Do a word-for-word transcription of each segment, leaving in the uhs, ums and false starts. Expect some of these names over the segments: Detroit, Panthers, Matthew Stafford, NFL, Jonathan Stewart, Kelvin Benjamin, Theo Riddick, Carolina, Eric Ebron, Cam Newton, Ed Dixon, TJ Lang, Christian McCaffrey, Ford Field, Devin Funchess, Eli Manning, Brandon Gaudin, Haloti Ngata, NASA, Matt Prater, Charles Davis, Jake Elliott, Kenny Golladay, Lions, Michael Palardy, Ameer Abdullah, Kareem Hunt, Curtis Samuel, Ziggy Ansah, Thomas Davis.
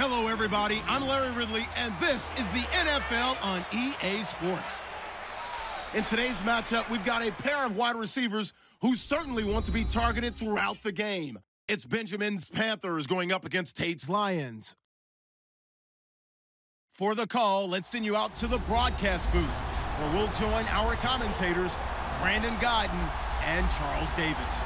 Hello, everybody. I'm Larry Ridley, and this is the N F L on E A Sports. In today's matchup, we've got a pair of wide receivers who certainly want to be targeted throughout the game. It's Benjamin's Panthers going up against Tate's Lions. For the call, let's send you out to the broadcast booth, where we'll join our commentators, Brandon Gaudin and Charles Davis.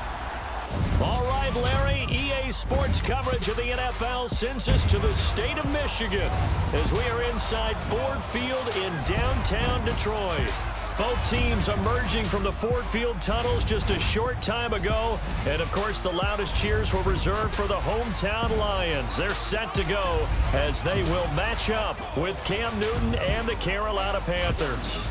All right, Larry, E A Sports coverage of the N F L sends us to the state of Michigan as we are inside Ford Field in downtown Detroit. Both teams emerging from the Ford Field tunnels just a short time ago. And, of course, the loudest cheers were reserved for the hometown Lions. They're set to go as they will match up with Cam Newton and the Carolina Panthers.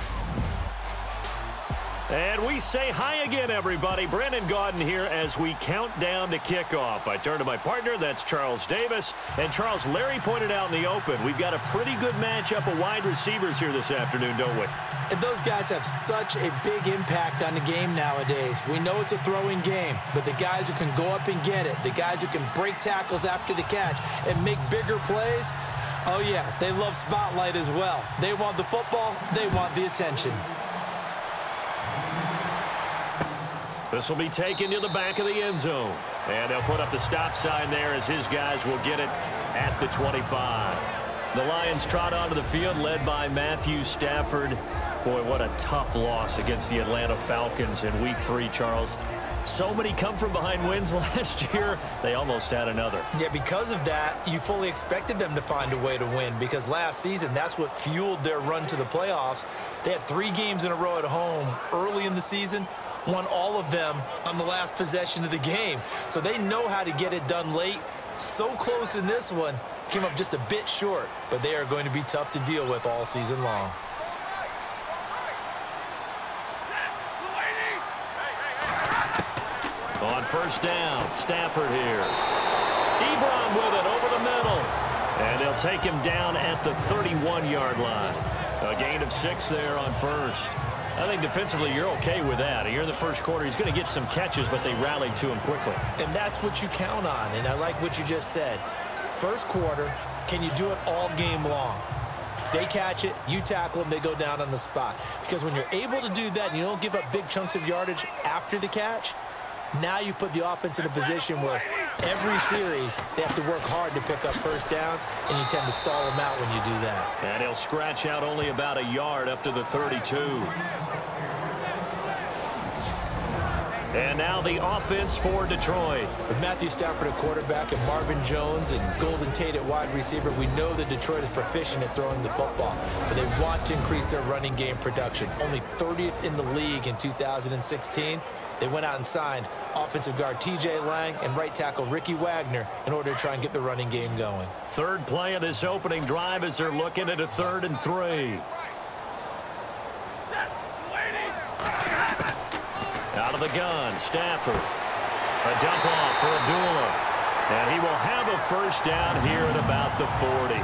And we say hi again, everybody. Brandon Gaudin here as we count down to kickoff. I turn to my partner, that's Charles Davis. And, Charles, Larry pointed out in the open, we've got a pretty good matchup of wide receivers here this afternoon, don't we? And those guys have such a big impact on the game nowadays. We know it's a throwing game, but the guys who can go up and get it, the guys who can break tackles after the catch and make bigger plays, oh, yeah, they love spotlight as well. They want the football. They want the attention. This will be taken to the back of the end zone. And they'll put up the stop sign there as his guys will get it at the twenty-five. The Lions trot onto the field, led by Matthew Stafford. Boy, what a tough loss against the Atlanta Falcons in week three, Charles. So many come-from-behind wins last year, they almost had another. Yeah, because of that, you fully expected them to find a way to win because last season, that's what fueled their run to the playoffs. They had three games in a row at home early in the season, won all of them on the last possession of the game. So they know how to get it done late. So close in this one, came up just a bit short, but they are going to be tough to deal with all season long. On first down, Stafford here. Ebron with it over the middle. And they'll take him down at the thirty-one yard line. A gain of six there on first. I think defensively you're okay with that. Here in the first quarter, he's going to get some catches, but they rallied to him quickly. And that's what you count on, and I like what you just said. First quarter, can you do it all game long? They catch it, you tackle them, they go down on the spot. Because when you're able to do that and you don't give up big chunks of yardage after the catch, now you put the offense in a position where every series they have to work hard to pick up first downs, and you tend to stall them out when you do that. And he'll scratch out only about a yard up to the thirty-two. And now the offense for Detroit. With Matthew Stafford at quarterback and Marvin Jones and Golden Tate at wide receiver, we know that Detroit is proficient at throwing the football, but they want to increase their running game production. Only thirtieth in the league in two thousand sixteen. They went out and signed offensive guard T J Lang and right tackle Ricky Wagner in order to try and get the running game going. Third play of this opening drive as they're looking at a third and three. Out of the gun, Stafford. A dump off for Abdullah. And he will have a first down here at about the forty.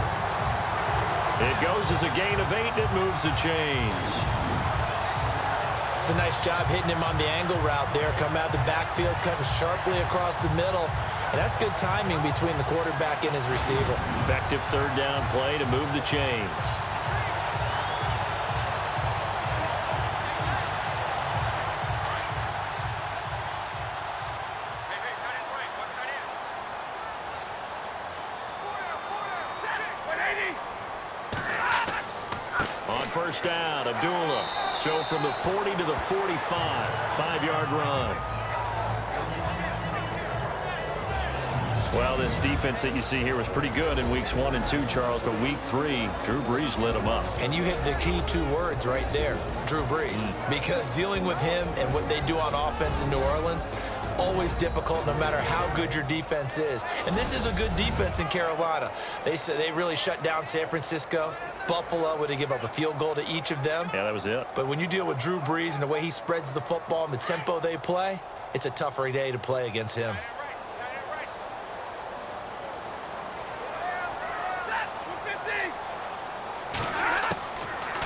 It goes as a gain of eight, and it moves the chains. It's a nice job hitting him on the angle route there. Come out the backfield, cutting sharply across the middle. And that's good timing between the quarterback and his receiver. Effective third down play to move the chains. First down, Abdullah. So from the forty to the forty-five, five-yard run. Well, this defense that you see here was pretty good in weeks one and two, Charles, but week three, Drew Brees lit him up. And you hit the key two words right there, Drew Brees, because dealing with him and what they do on offense in New Orleans, always difficult no matter how good your defense is. And this is a good defense in Carolina. They said they really shut down San Francisco. Buffalo would have given up a field goal to each of them. Yeah, that was it. But when you deal with Drew Brees and the way he spreads the football and the tempo they play, it's a tougher day to play against him.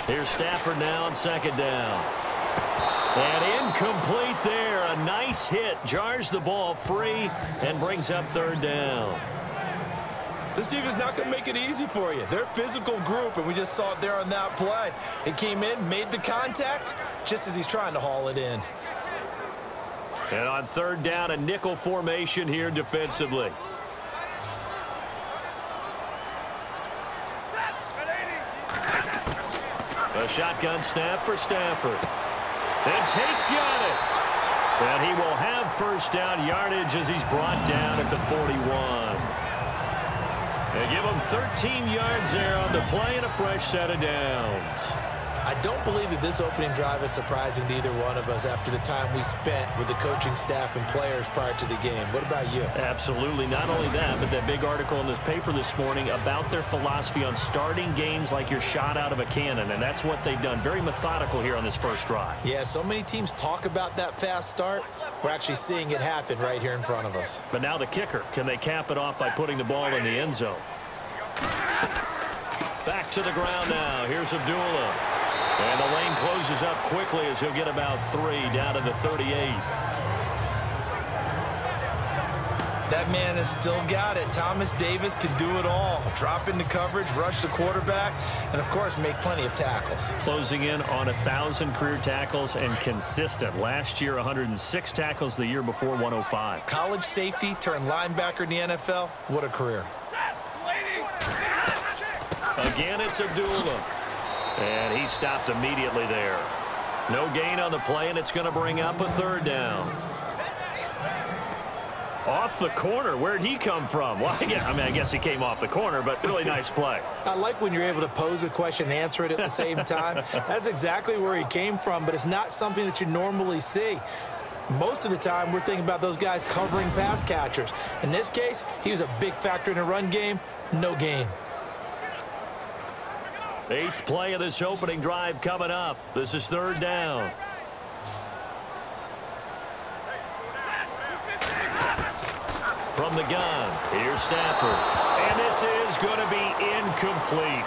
Here's Stafford now on second down. And incomplete there. A nice hit. Jars the ball free and brings up third down. This defense is not going to make it easy for you. They're a physical group, and we just saw it there on that play. It came in, made the contact, just as he's trying to haul it in. And on third down, a nickel formation here defensively. A shotgun snap for Stafford. And Tate's got it. And he will have first down yardage as he's brought down at the forty-one. They give him thirteen yards there on the play and a fresh set of downs. I don't believe that this opening drive is surprising to either one of us after the time we spent with the coaching staff and players prior to the game. What about you? Absolutely. Not only that, but that big article in this paper this morning about their philosophy on starting games like you're shot out of a cannon, and that's what they've done. Very methodical here on this first drive. Yeah, so many teams talk about that fast start. We're actually seeing it happen right here in front of us. But now the kicker. Can they cap it off by putting the ball in the end zone? Back to the ground now. Here's Abdullah. And the lane closes up quickly as he'll get about three down to the thirty-eight. That man has still got it. Thomas Davis can do it all. Drop into coverage, rush the quarterback, and, of course, make plenty of tackles. Closing in on one thousand career tackles and consistent. Last year, one hundred six tackles. The year before, one oh five. College safety, turned linebacker in the N F L. What a career. Again, it's Abdullah. And he stopped immediately there. No gain on the play, and it's going to bring up a third down. Off the corner. Where'd he come from? Well, I, guess, I mean, I guess he came off the corner, but really nice play. I like when you're able to pose a question and answer it at the same time. That's exactly where he came from, but it's not something that you normally see. Most of the time, we're thinking about those guys covering pass catchers. In this case, he was a big factor in a run game. No gain. Eighth play of this opening drive coming up. This is third down. From the gun, here's Stafford. And this is going to be incomplete.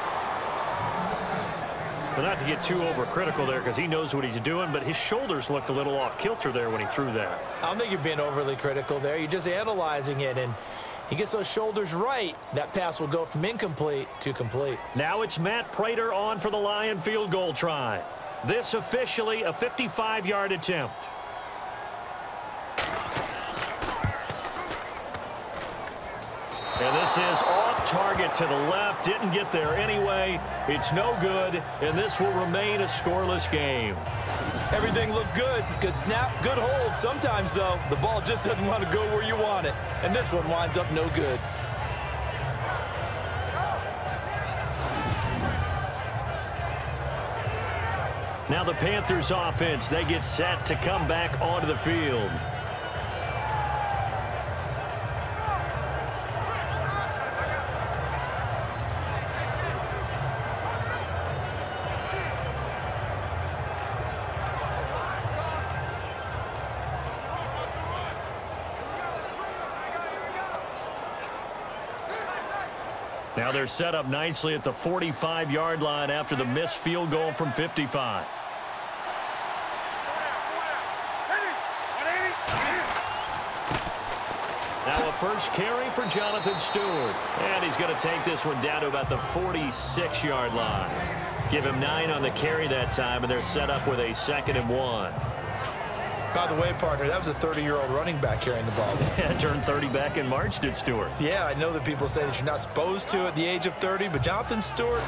But not to get too overcritical there because he knows what he's doing, but his shoulders looked a little off kilter there when he threw that. I don't think you're being overly critical there. You're just analyzing it, and he gets those shoulders right, that pass will go from incomplete to complete. Now it's Matt Prater on for the Lion field goal try. This officially a fifty-five yard attempt. And this is off target to the left. Didn't get there anyway. It's no good, and this will remain a scoreless game. Everything looked good. Good snap, good hold. Sometimes, though, the ball just doesn't want to go where you want it. And this one winds up no good. Now the Panthers offense, they get set to come back onto the field. Now they're set up nicely at the forty-five yard line after the missed field goal from fifty-five. Now a first carry for Jonathan Stewart. And he's going to take this one down to about the forty-six yard line. Give him nine on the carry that time, and they're set up with a second and one. By the way, partner, that was a thirty year old running back carrying the ball. Yeah, turned thirty back in March, did Stewart. Yeah, I know that people say that you're not supposed to at the age of thirty, but Jonathan Stewart,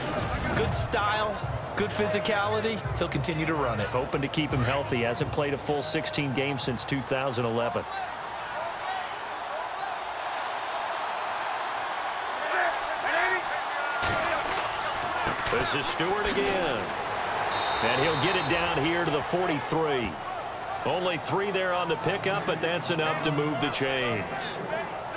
good style, good physicality. He'll continue to run it. Hoping to keep him healthy. Hasn't played a full sixteen games since two thousand eleven. This is Stewart again. And he'll get it down here to the forty-three. Only three there on the pickup, but that's enough to move the chains.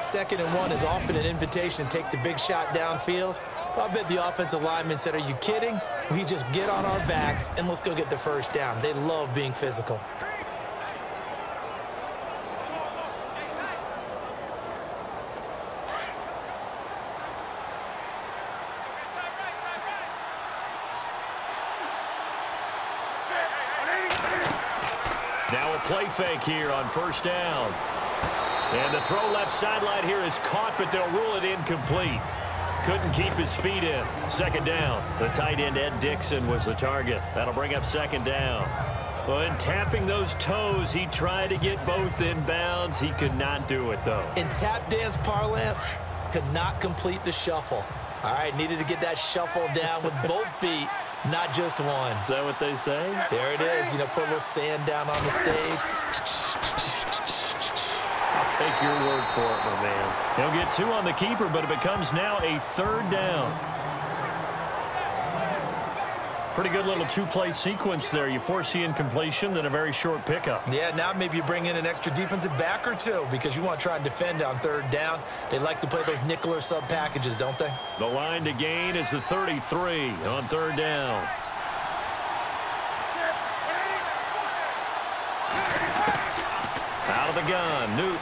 Second and one is often an invitation to take the big shot downfield. I'll bet the offensive lineman said, are you kidding? We just get on our backs, and let's go get the first down. They love being physical. Play fake here on first down. And the throw left sideline here is caught, but they'll rule it incomplete. Couldn't keep his feet in. Second down. The tight end, Ed Dixon, was the target. That'll bring up second down. Well, in tapping those toes, he tried to get both in bounds. He could not do it, though. In tap dance parlance, could not complete the shuffle. All right, needed to get that shuffle down with both feet, not just one. Is that what they say? There it is. You know, put a little sand down on the stage. Take your word for it, my man. He'll get two on the keeper, but it becomes now a third down. Pretty good little two-play sequence there. You foresee incompletion, then a very short pickup. Yeah, now maybe you bring in an extra defensive back or two because you want to try and defend on third down. They like to play those nickel or sub packages, don't they? The line to gain is the thirty-three on third down. Out of the gun, Newton.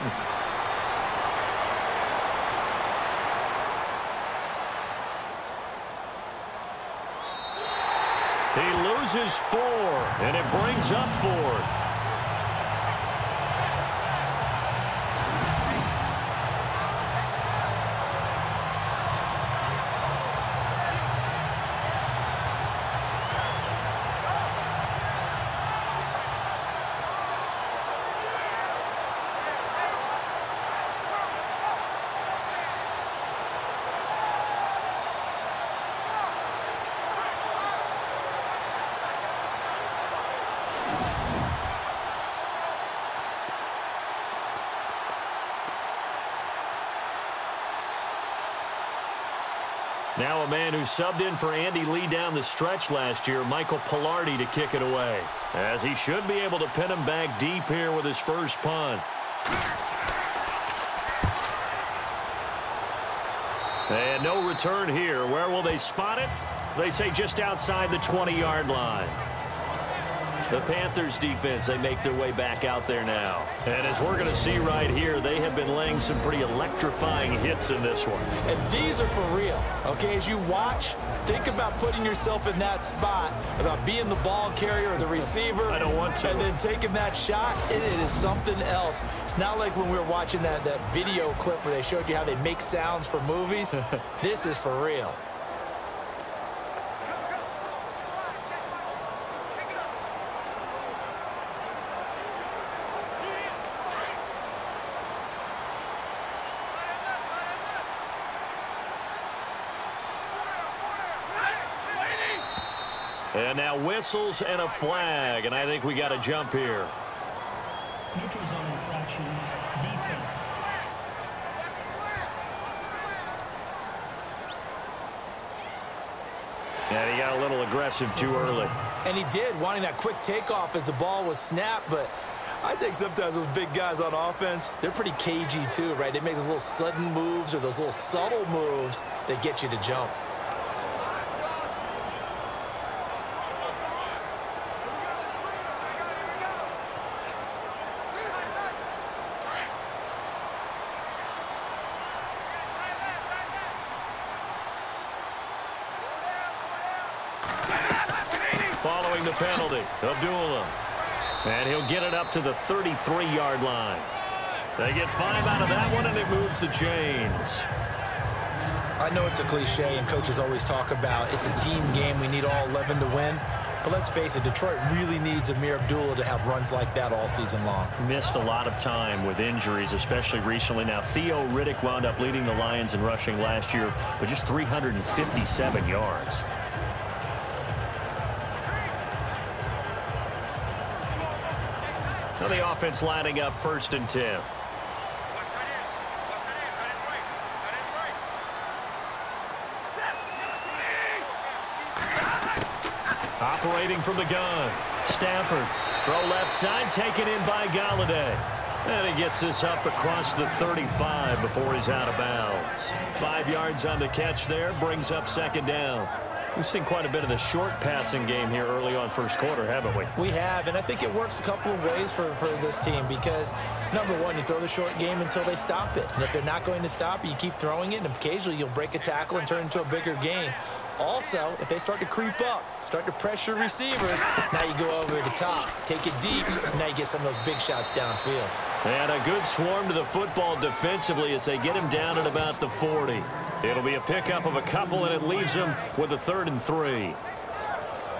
He loses four, and it brings up fourth. Now a man who subbed in for Andy Lee down the stretch last year, Michael Palardy, to kick it away, as he should be able to pin him back deep here with his first punt. And no return here. Where will they spot it? They say just outside the twenty-yard line. The Panthers defense, they make their way back out there now. And as we're going to see right here, they have been laying some pretty electrifying hits in this one. And these are for real. Okay, as you watch, think about putting yourself in that spot, about being the ball carrier or the receiver. I don't want to. And then taking that shot, it is something else. It's not like when we were watching that, that video clip where they showed you how they make sounds for movies. This is for real. And now whistles and a flag, and I think we got a jump here. Neutral zone infraction, defense. Yeah, he got a little aggressive too early. And he did, wanting that quick takeoff as the ball was snapped, but I think sometimes those big guys on offense, they're pretty cagey too, right? They make those little sudden moves or those little subtle moves that get you to jump. Penalty, Abdullah, and he'll get it up to the thirty-three-yard line. They get five out of that one, and it moves the chains. I know it's a cliche, and coaches always talk about it's a team game. We need all eleven to win. But let's face it, Detroit really needs Ameer Abdullah to have runs like that all season long. Missed a lot of time with injuries, especially recently. Now, Theo Riddick wound up leading the Lions in rushing last year, but just three hundred fifty-seven yards. Now the offense lining up first and ten. Operating from the gun. Stafford, throw left side, taken in by Golladay. And he gets this up across the thirty-five before he's out of bounds. Five yards on the catch there, brings up second down. We've seen quite a bit of the short passing game here early on first quarter, haven't we? We have, and I think it works a couple of ways for, for this team because, number one, you throw the short game until they stop it. And if they're not going to stop it, you keep throwing it, and occasionally you'll break a tackle and turn into a bigger game. Also, if they start to creep up, start to pressure receivers, now you go over the top, take it deep, and now you get some of those big shots downfield. And a good swarm to the football defensively as they get him down at about the forty. It'll be a pickup of a couple, and it leaves him with a third and three.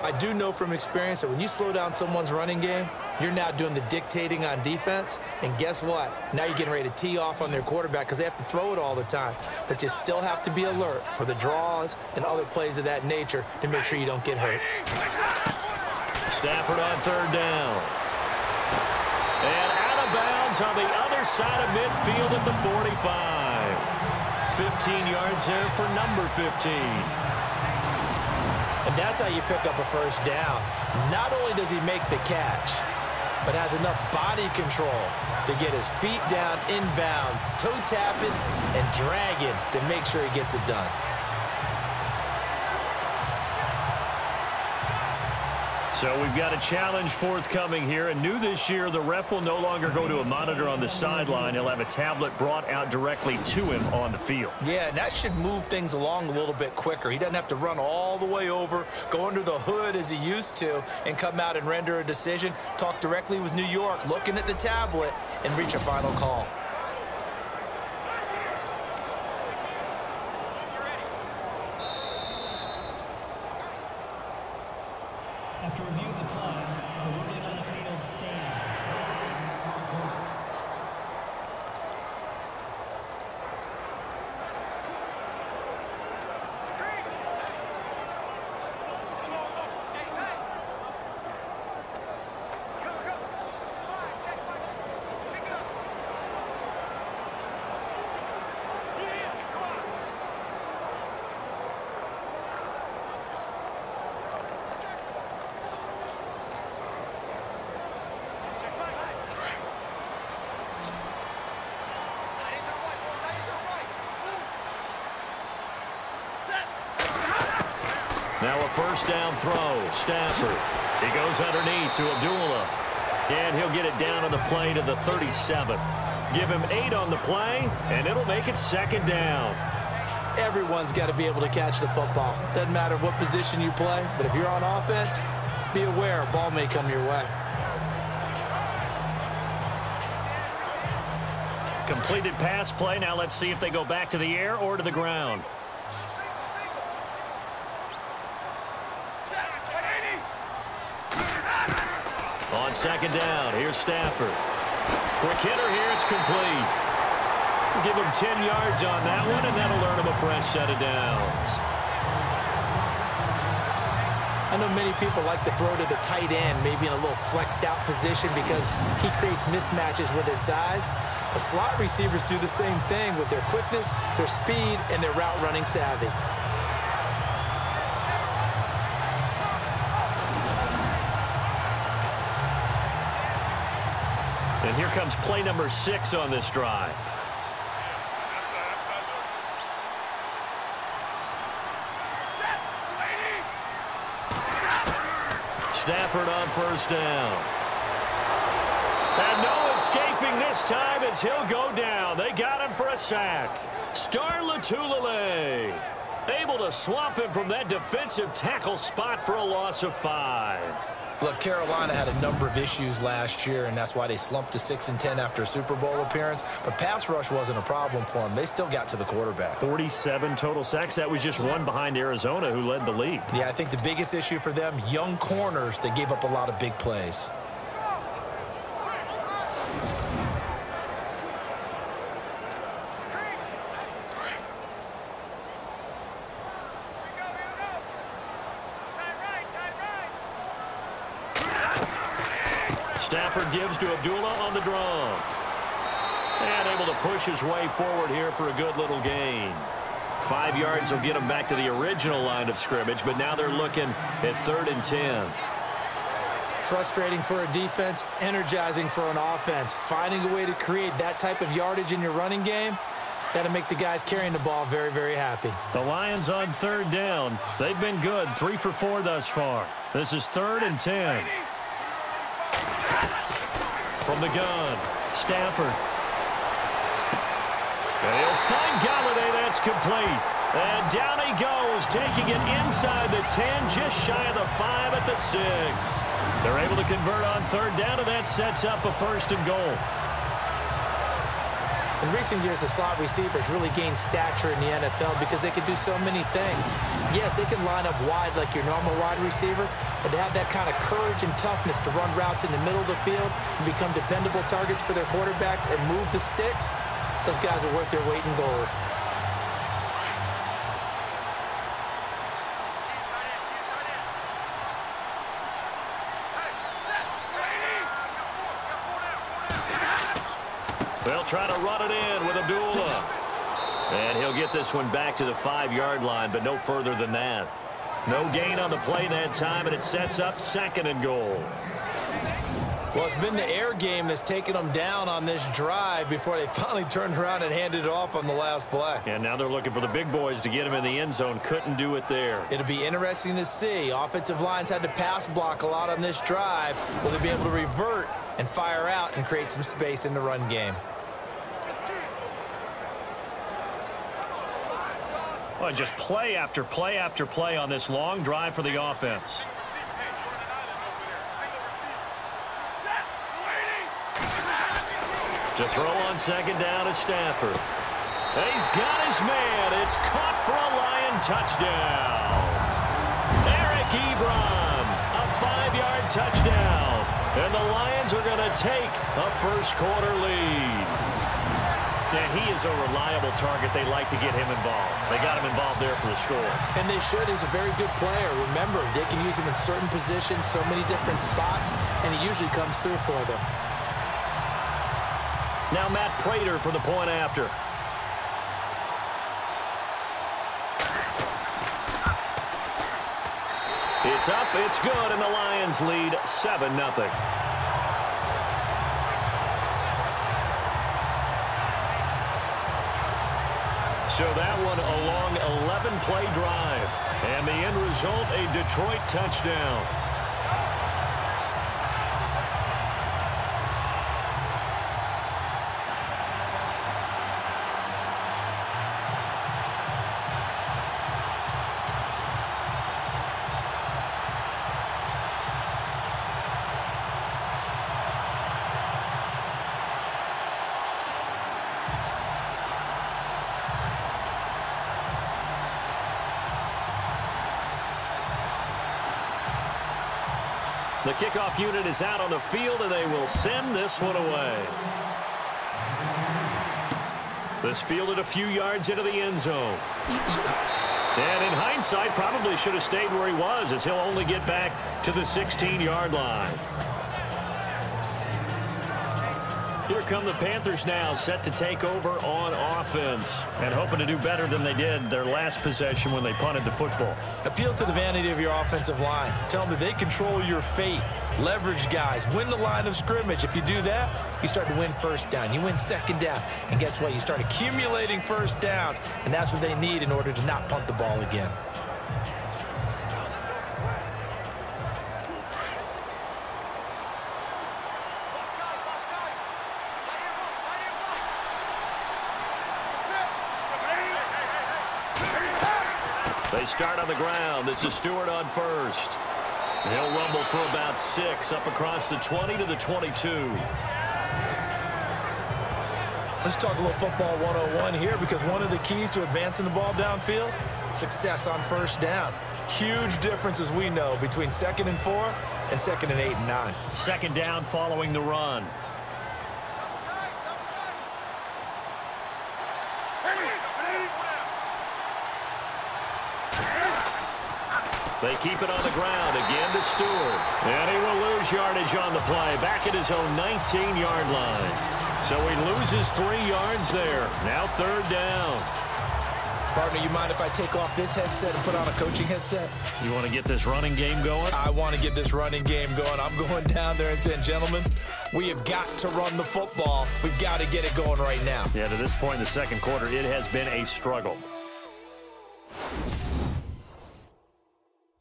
I do know from experience that when you slow down someone's running game, you're now doing the dictating on defense. And guess what? Now you're getting ready to tee off on their quarterback because they have to throw it all the time. But you still have to be alert for the draws and other plays of that nature to make sure you don't get hurt. Stafford on third down. And out of bounds on the other side of midfield at the forty-five. fifteen yards there for number fifteen. And that's how you pick up a first down. Not only does he make the catch, but has enough body control to get his feet down inbounds, toe tapping, and dragging to make sure he gets it done. So we've got a challenge forthcoming here. And new this year, the ref will no longer go to a monitor on the sideline. He'll have a tablet brought out directly to him on the field. Yeah, and that should move things along a little bit quicker. He doesn't have to run all the way over, go under the hood as he used to, and come out and render a decision, talk directly with New York, looking at the tablet, and reach a final call. After review of the play, the wording on the field stands. Now a first down throw, Stafford. He goes underneath to Abdullah. And he'll get it down on the play to the thirty-seven. Give him eight on the play, and it'll make it second down. Everyone's got to be able to catch the football. Doesn't matter what position you play, but if you're on offense, be aware a ball may come your way. Completed pass play. Now let's see if they go back to the air or to the ground. On second down, here's Stafford. Quick hitter here, it's complete. Give him ten yards on that one, and that'll earn him a fresh set of downs. I know many people like to throw to the tight end, maybe in a little flexed out position because he creates mismatches with his size. But slot receivers do the same thing with their quickness, their speed, and their route running savvy. And here comes play number six on this drive. Stafford on first down. And no escaping this time as he'll go down. They got him for a sack. Star Lotulelei able to swap him from that defensive tackle spot for a loss of five. Look, Carolina had a number of issues last year, and that's why they slumped to six and ten after a Super Bowl appearance. But pass rush wasn't a problem for them. They still got to the quarterback. forty-seven total sacks. That was just one behind Arizona, who led the league. Yeah, I think the biggest issue for them, young corners that gave up a lot of big plays. Stafford gives to Abdullah on the draw. And able to push his way forward here for a good little gain. Five yards will get him back to the original line of scrimmage, but now they're looking at third and ten. Frustrating for a defense, energizing for an offense. Finding a way to create that type of yardage in your running game, that'll make the guys carrying the ball very, very happy. The Lions on third down. They've been good, three for four thus far. This is third and ten. From the gun, Stafford. And he'll find Golladay, that's complete. And down he goes, taking it inside the ten, just shy of the five at the six. They're able to convert on third down, and that sets up a first and goal. In recent years, the slot receivers really gained stature in the N F L because they can do so many things. Yes, they can line up wide like your normal wide receiver, but to have that kind of courage and toughness to run routes in the middle of the field and become dependable targets for their quarterbacks and move the sticks, those guys are worth their weight in gold. They'll try to run it in with Abdullah. And he'll get this one back to the five-yard line, but no further than that. No gain on the play that time, and it sets up second and goal. Well, it's been the air game that's taken them down on this drive before they finally turned around and handed it off on the last play. And now they're looking for the big boys to get them in the end zone. Couldn't do it there. It'll be interesting to see. Offensive lines had to pass block a lot on this drive. Will they be able to revert and fire out and create some space in the run game? Well, just play after play after play on this long drive for the offense. To throw on second down is Stafford. He's got his man. It's caught for a Lion touchdown. Eric Ebron, a five-yard touchdown. And the Lions are going to take a first-quarter lead. And he is a reliable target. They like to get him involved. They got him involved there for the score. And they should. He's a very good player. Remember, they can use him in certain positions, so many different spots, and he usually comes through for them. Now Matt Prater for the point after. It's up, it's good, and the Lions lead seven nothing. So that one a long eleven-play drive. And the end result, a Detroit touchdown. The kickoff unit is out on the field, and they will send this one away. This fielded a few yards into the end zone. And in hindsight, probably should have stayed where he was, as he'll only get back to the sixteen-yard line. Here come the Panthers now, set to take over on offense and hoping to do better than they did their last possession when they punted the football. Appeal to the vanity of your offensive line. Tell them that they control your fate. Leverage guys. Win the line of scrimmage. If you do that, you start to win first down. You win second down. And guess what? You start accumulating first downs, and that's what they need in order to not punt the ball again. They start on the ground. This is Stewart on first. He'll rumble for about six, up across the twenty to the twenty-two. Let's talk a little football one oh one here, because one of the keys to advancing the ball downfield, success on first down. Huge difference, as we know, between second and four and second and eight and nine. Second down following the run. They keep it on the ground, again to Stewart. And he will lose yardage on the play, back at his own nineteen-yard line. So he loses three yards there. Now third down. Partner, you mind if I take off this headset and put on a coaching headset? You want to get this running game going? I want to get this running game going. I'm going down there and saying, gentlemen, we have got to run the football. We've got to get it going right now. Yeah, to this point in the second quarter, it has been a struggle.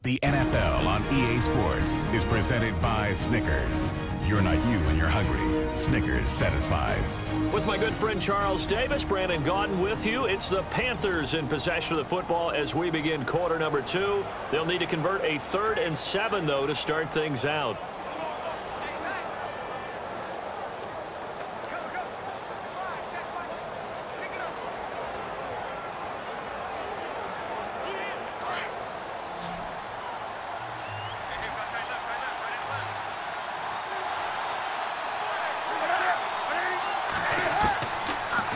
The N F L on E A Sports is presented by Snickers. You're not you when you're hungry. Snickers satisfies. With my good friend Charles Davis, Brandon Gaudin with you. It's the Panthers in possession of the football as we begin quarter number two. They'll need to convert a third and seven, though, to start things out.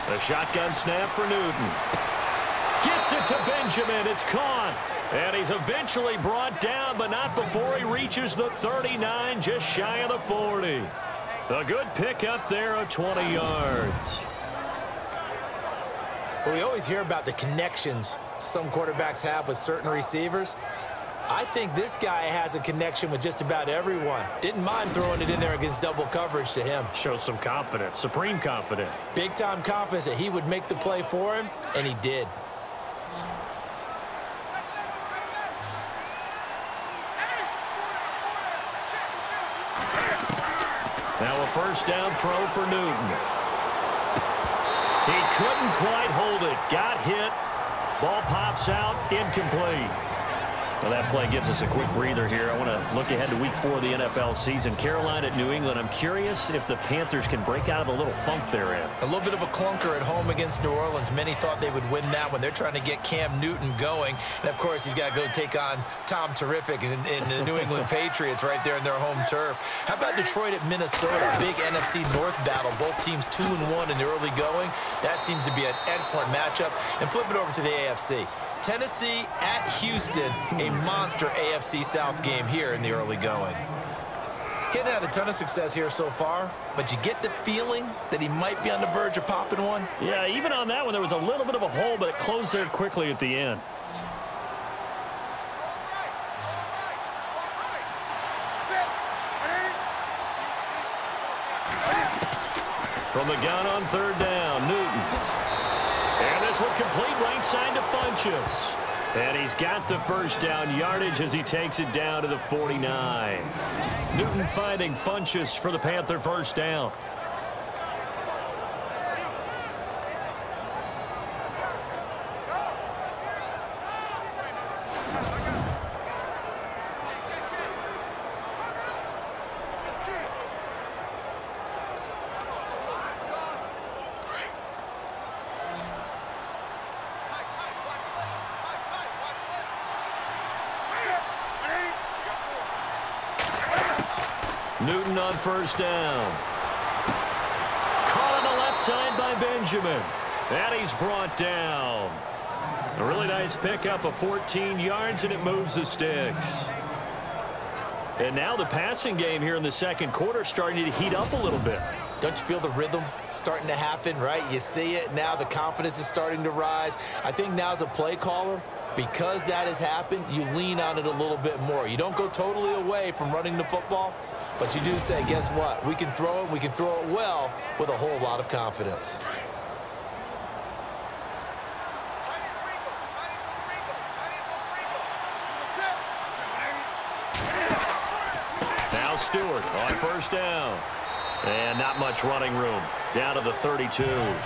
A shotgun snap for Newton. Gets it to Benjamin. It's caught. And he's eventually brought down, but not before he reaches the thirty-nine, just shy of the forty. A good pick up there of twenty yards. Well, we always hear about the connections some quarterbacks have with certain receivers. I think this guy has a connection with just about everyone. Didn't mind throwing it in there against double coverage to him. Shows some confidence, supreme confidence. Big-time confidence that he would make the play for him, and he did. Now a first down throw for Newton. He couldn't quite hold it. Got hit. Ball pops out. Incomplete. Well, that play gives us a quick breather here. I want to look ahead to week four of the N F L season. Carolina at New England. I'm curious if the Panthers can break out of the little funk they're in. A little bit of a clunker at home against New Orleans. Many thought they would win that one. They're trying to get Cam Newton going. And, of course, he's got to go take on Tom Terrific and, and the New England Patriots right there in their home turf. How about Detroit at Minnesota? Big N F C North battle. Both teams two and one in the early going. That seems to be an excellent matchup. And flip it over to the A F C. Tennessee at Houston, a monster A F C South game here in the early going. Hitting out a ton of success here so far, but you get the feeling that he might be on the verge of popping one. Yeah, even on that one, there was a little bit of a hole, but it closed there quickly at the end. From the gun on third down, Newton. Would complete right side to Funchess. And he's got the first down yardage as he takes it down to the forty-nine. Newton finding Funchess for the Panther first down. Newton on first down. Caught on the left side by Benjamin. And he's brought down. A really nice pickup of fourteen yards, and it moves the sticks. And now the passing game here in the second quarter starting to heat up a little bit. Don't you feel the rhythm starting to happen, right? You see it. Now the confidence is starting to rise. I think now as a play caller, because that has happened, you lean on it a little bit more. You don't go totally away from running the football. But you do say, guess what? We can throw it. We can throw it well with a whole lot of confidence. Now Stewart on first down. And not much running room. Down to the thirty-two.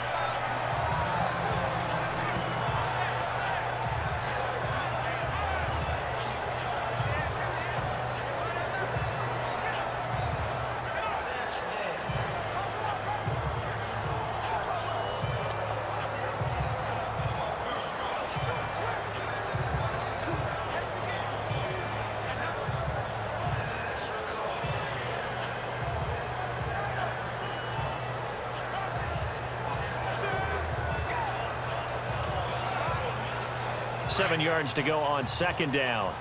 Seven yards to go on second down.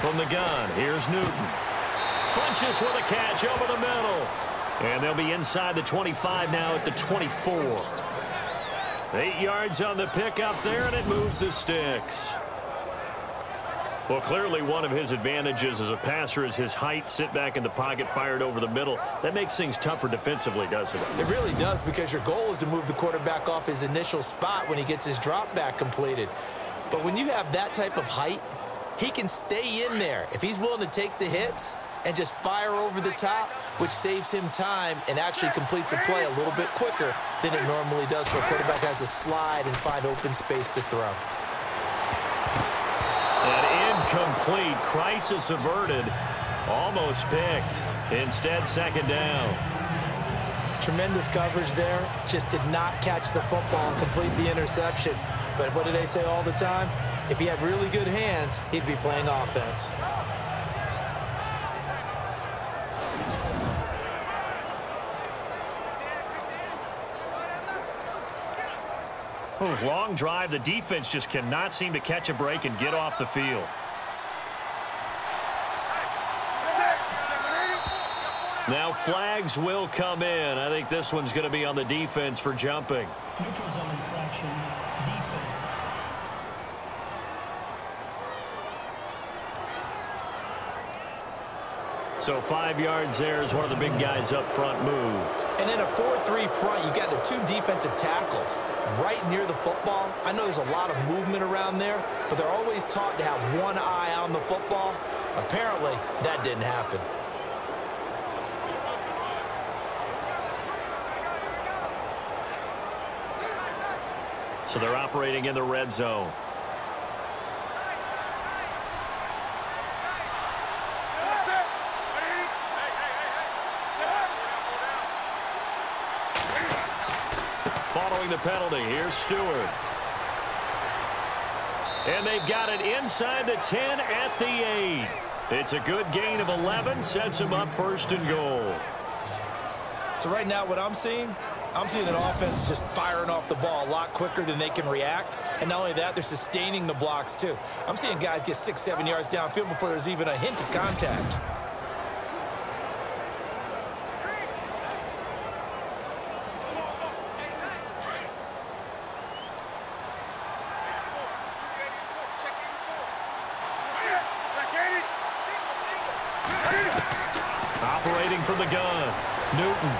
From the gun, here's Newton. Funchess with a catch over the middle. And they'll be inside the twenty-five now at the twenty-four. Eight yards on the pickup there, and it moves the sticks. Well, clearly one of his advantages as a passer is his height, sit back in the pocket, fired over the middle. That makes things tougher defensively, doesn't it? It really does, because your goal is to move the quarterback off his initial spot when he gets his drop back completed. But when you have that type of height, he can stay in there if he's willing to take the hits and just fire over the top, which saves him time and actually completes a play a little bit quicker than it normally does. So a quarterback has to slide and find open space to throw. Complete. Crisis averted. Almost picked. Instead, second down. Tremendous coverage there. Just did not catch the football and complete the interception. But what do they say all the time? If he had really good hands, he'd be playing offense. Ooh, long drive. The defense just cannot seem to catch a break and get off the field. Now flags will come in. I think this one's going to be on the defense for jumping. Neutral zone infraction, defense. So five yards there as one of the big guys up front moved. And in a four three front, you got the two defensive tackles right near the football. I know there's a lot of movement around there, but they're always taught to have one eye on the football. Apparently, that didn't happen. So they're operating in the red zone. Following the penalty, here's Stewart. And they've got it inside the ten at the eight. It's a good gain of eleven, sets him up first and goal. So right now what I'm seeing, I'm seeing an offense just firing off the ball a lot quicker than they can react. And not only that, they're sustaining the blocks too. I'm seeing guys get six, seven yards downfield before there's even a hint of contact. Operating from the gun, Newton.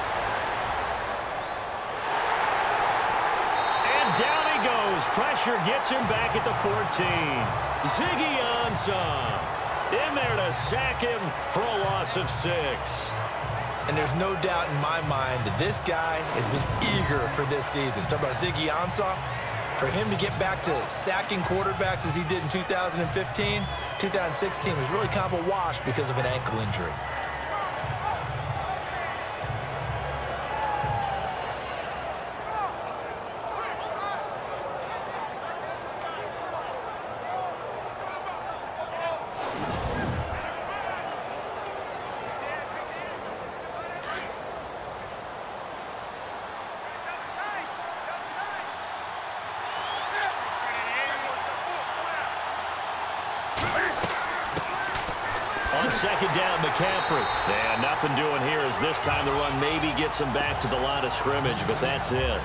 Pressure gets him back at the fourteen. Ziggy Ansah in there to sack him for a loss of six. And there's no doubt in my mind that this guy has been eager for this season. Talk about Ziggy Ansah. For him to get back to sacking quarterbacks as he did in two thousand fifteen, two thousand sixteen was really kind of a wash because of an ankle injury. Second down, McCaffrey. Yeah, nothing doing here as this time the run maybe gets him back to the line of scrimmage, but that's it.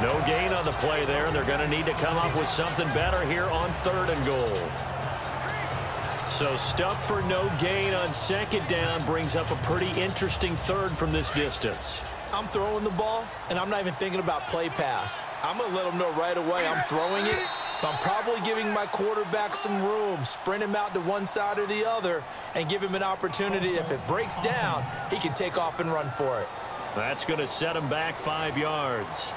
No gain on the play there. They're going to need to come up with something better here on third and goal. So stuff for no gain on second down brings up a pretty interesting third from this distance. I'm throwing the ball, and I'm not even thinking about play pass. I'm going to let them know right away I'm throwing it. I'm probably giving my quarterback some room, sprint him out to one side or the other, and give him an opportunity. If it breaks down, he can take off and run for it. That's going to set him back five yards.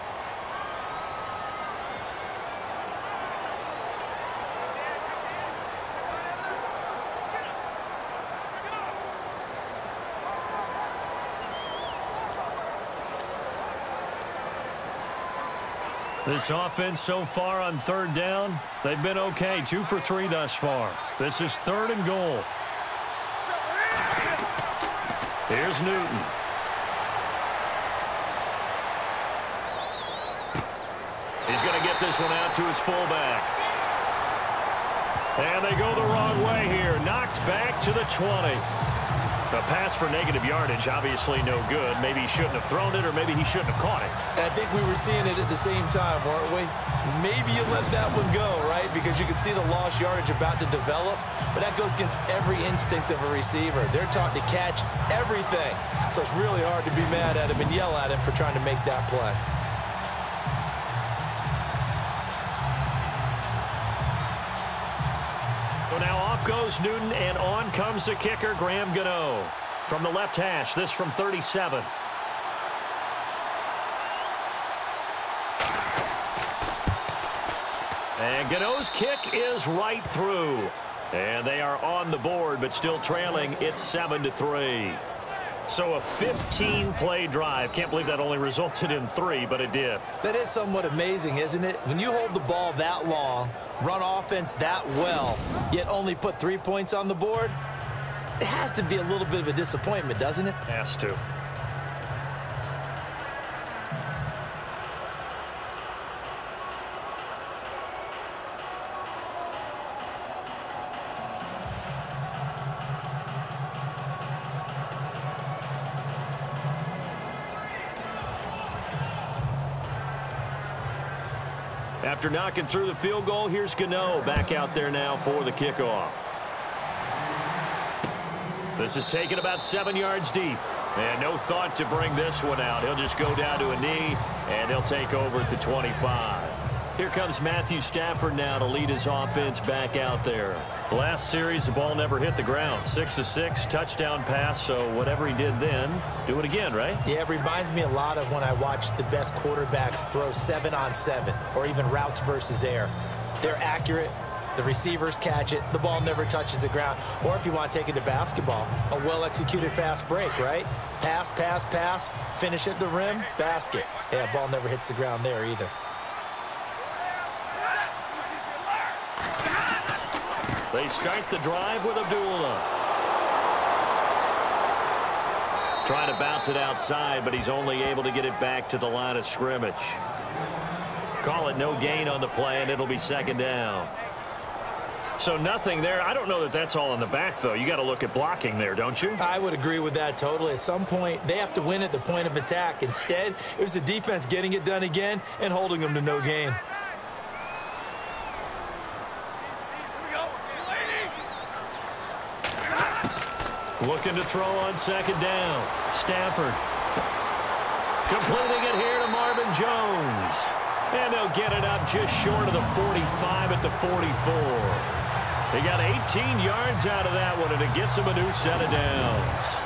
This offense so far on third down, they've been okay. Two for three thus far. This is third and goal. Here's Newton. He's going to get this one out to his fullback. And they go the wrong way here. Knocked back to the twenty. The pass for negative yardage, obviously no good. Maybe he shouldn't have thrown it, or maybe he shouldn't have caught it. I think we were seeing it at the same time, weren't we? Maybe you let that one go, right? Because you could see the lost yardage about to develop, but that goes against every instinct of a receiver. They're taught to catch everything, so it's really hard to be mad at him and yell at him for trying to make that play. Goes Newton, and on comes the kicker, Graham Gano. From the left hash, this from thirty-seven. And Gano's kick is right through. And they are on the board, but still trailing. It's seven to three. So a fifteen play drive. Can't believe that only resulted in three, but it did. That is somewhat amazing, isn't it? When you hold the ball that long run offense that well, yet only put three points on the board. It has to be a little bit of a disappointment, doesn't it? Has to. After knocking through the field goal, here's Gano back out there now for the kickoff. This is taken about seven yards deep. And no thought to bring this one out. He'll just go down to a knee, and he'll take over at the twenty-five. Here comes Matthew Stafford now to lead his offense back out there. Last series, the ball never hit the ground. Six of six, touchdown pass, so whatever he did then, do it again, right? Yeah, it reminds me a lot of when I watched the best quarterbacks throw seven on seven, or even routes versus air. They're accurate. The receivers catch it. The ball never touches the ground. Or if you want to take it to basketball, a well-executed fast break, right? Pass, pass, pass, finish at the rim, basket. Yeah, ball never hits the ground there either. They start the drive with Abdullah. Trying to bounce it outside, but he's only able to get it back to the line of scrimmage. Call it no gain on the play, and it'll be second down. So nothing there. I don't know that that's all in the back, though. You got to look at blocking there, don't you? I would agree with that totally. At some point, they have to win at the point of attack. Instead, it was the defense getting it done again and holding them to no gain. Looking to throw on second down. Stafford completing it here to Marvin Jones. And they'll get it up just short of the forty-five at the forty-four. They got eighteen yards out of that one, and it gets them a new set of downs.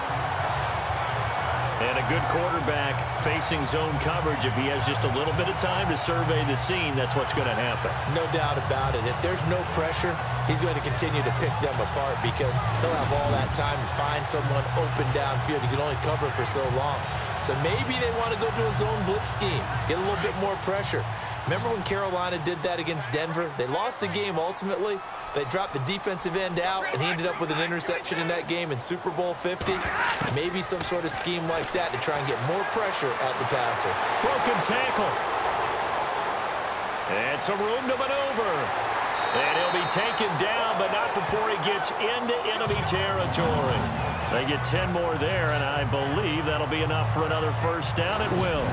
And a good quarterback facing zone coverage, if he has just a little bit of time to survey the scene, that's what's going to happen. No doubt about it. If there's no pressure, he's going to continue to pick them apart because they'll have all that time to find someone open downfield. You can only cover for so long. So maybe they want to go to a zone blitz scheme, get a little bit more pressure. Remember when Carolina did that against Denver? They lost the game ultimately. They dropped the defensive end out, and he ended up with an interception in that game in Super Bowl fifty. Maybe some sort of scheme like that to try and get more pressure at the passer. Broken tackle. And some room to maneuver. And he'll be taken down, but not before he gets into enemy territory. They get ten more there, and I believe that'll be enough for another first down. It will.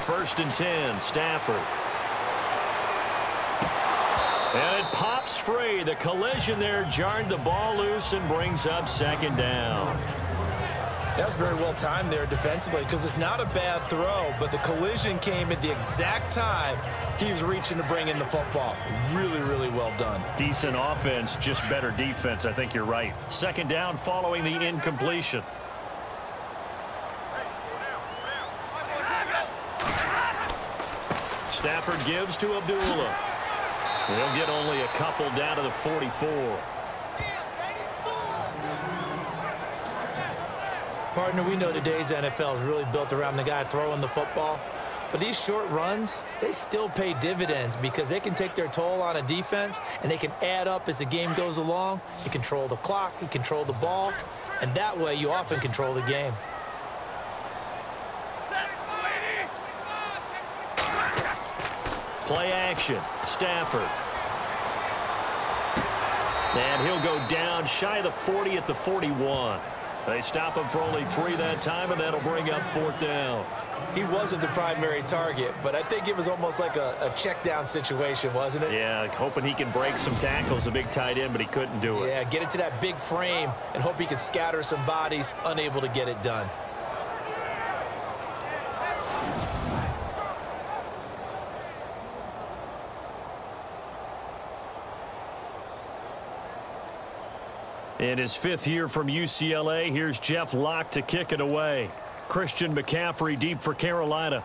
First and ten, Stafford. And it pops free. The collision there jarred the ball loose and brings up second down. That was very well timed there defensively because it's not a bad throw, but the collision came at the exact time he was reaching to bring in the football. Really, really well done. Decent offense, just better defense. I think you're right. Second down following the incompletion. Stafford gives to Abdullah. He'll get only a couple down to the forty-four. Partner, we know today's N F L is really built around the guy throwing the football. But these short runs, they still pay dividends because they can take their toll on a defense and they can add up as the game goes along. You control the clock, you control the ball, and that way you often control the game. Play action, Stafford. And he'll go down shy of the forty at the forty-one. They stop him for only three that time, and that'll bring up fourth down. He wasn't the primary target, but I think it was almost like a, a check down situation, wasn't it? Yeah, hoping he can break some tackles, a big tight end, but he couldn't do it. Yeah, get into that big frame and hope he can scatter some bodies, unable to get it done. In his fifth year from U C L A, here's Jeff Locke to kick it away. Christian McCaffrey deep for Carolina.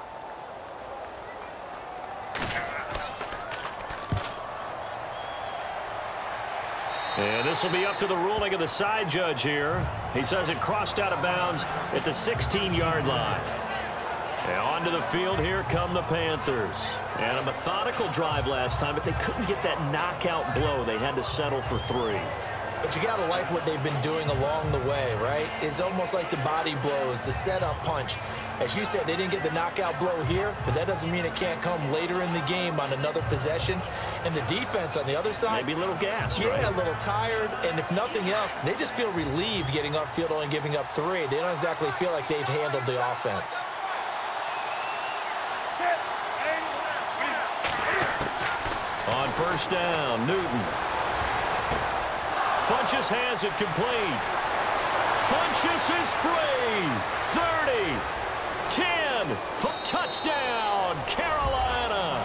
And this will be up to the ruling of the side judge here. He says it crossed out of bounds at the sixteen-yard line. And onto the field here come the Panthers. And a methodical drive last time, but they couldn't get that knockout blow. They had to settle for three. But you got to like what they've been doing along the way, right? It's almost like the body blows, the setup punch. As you said, they didn't get the knockout blow here, but that doesn't mean it can't come later in the game on another possession. And the defense on the other side, maybe a little gassed, yeah, right? A little tired. And if nothing else, they just feel relieved getting upfield only giving up three. They don't exactly feel like they've handled the offense. On first down, Newton. Funchess has it complete. Funchess is free. thirty, ten, touchdown, Carolina.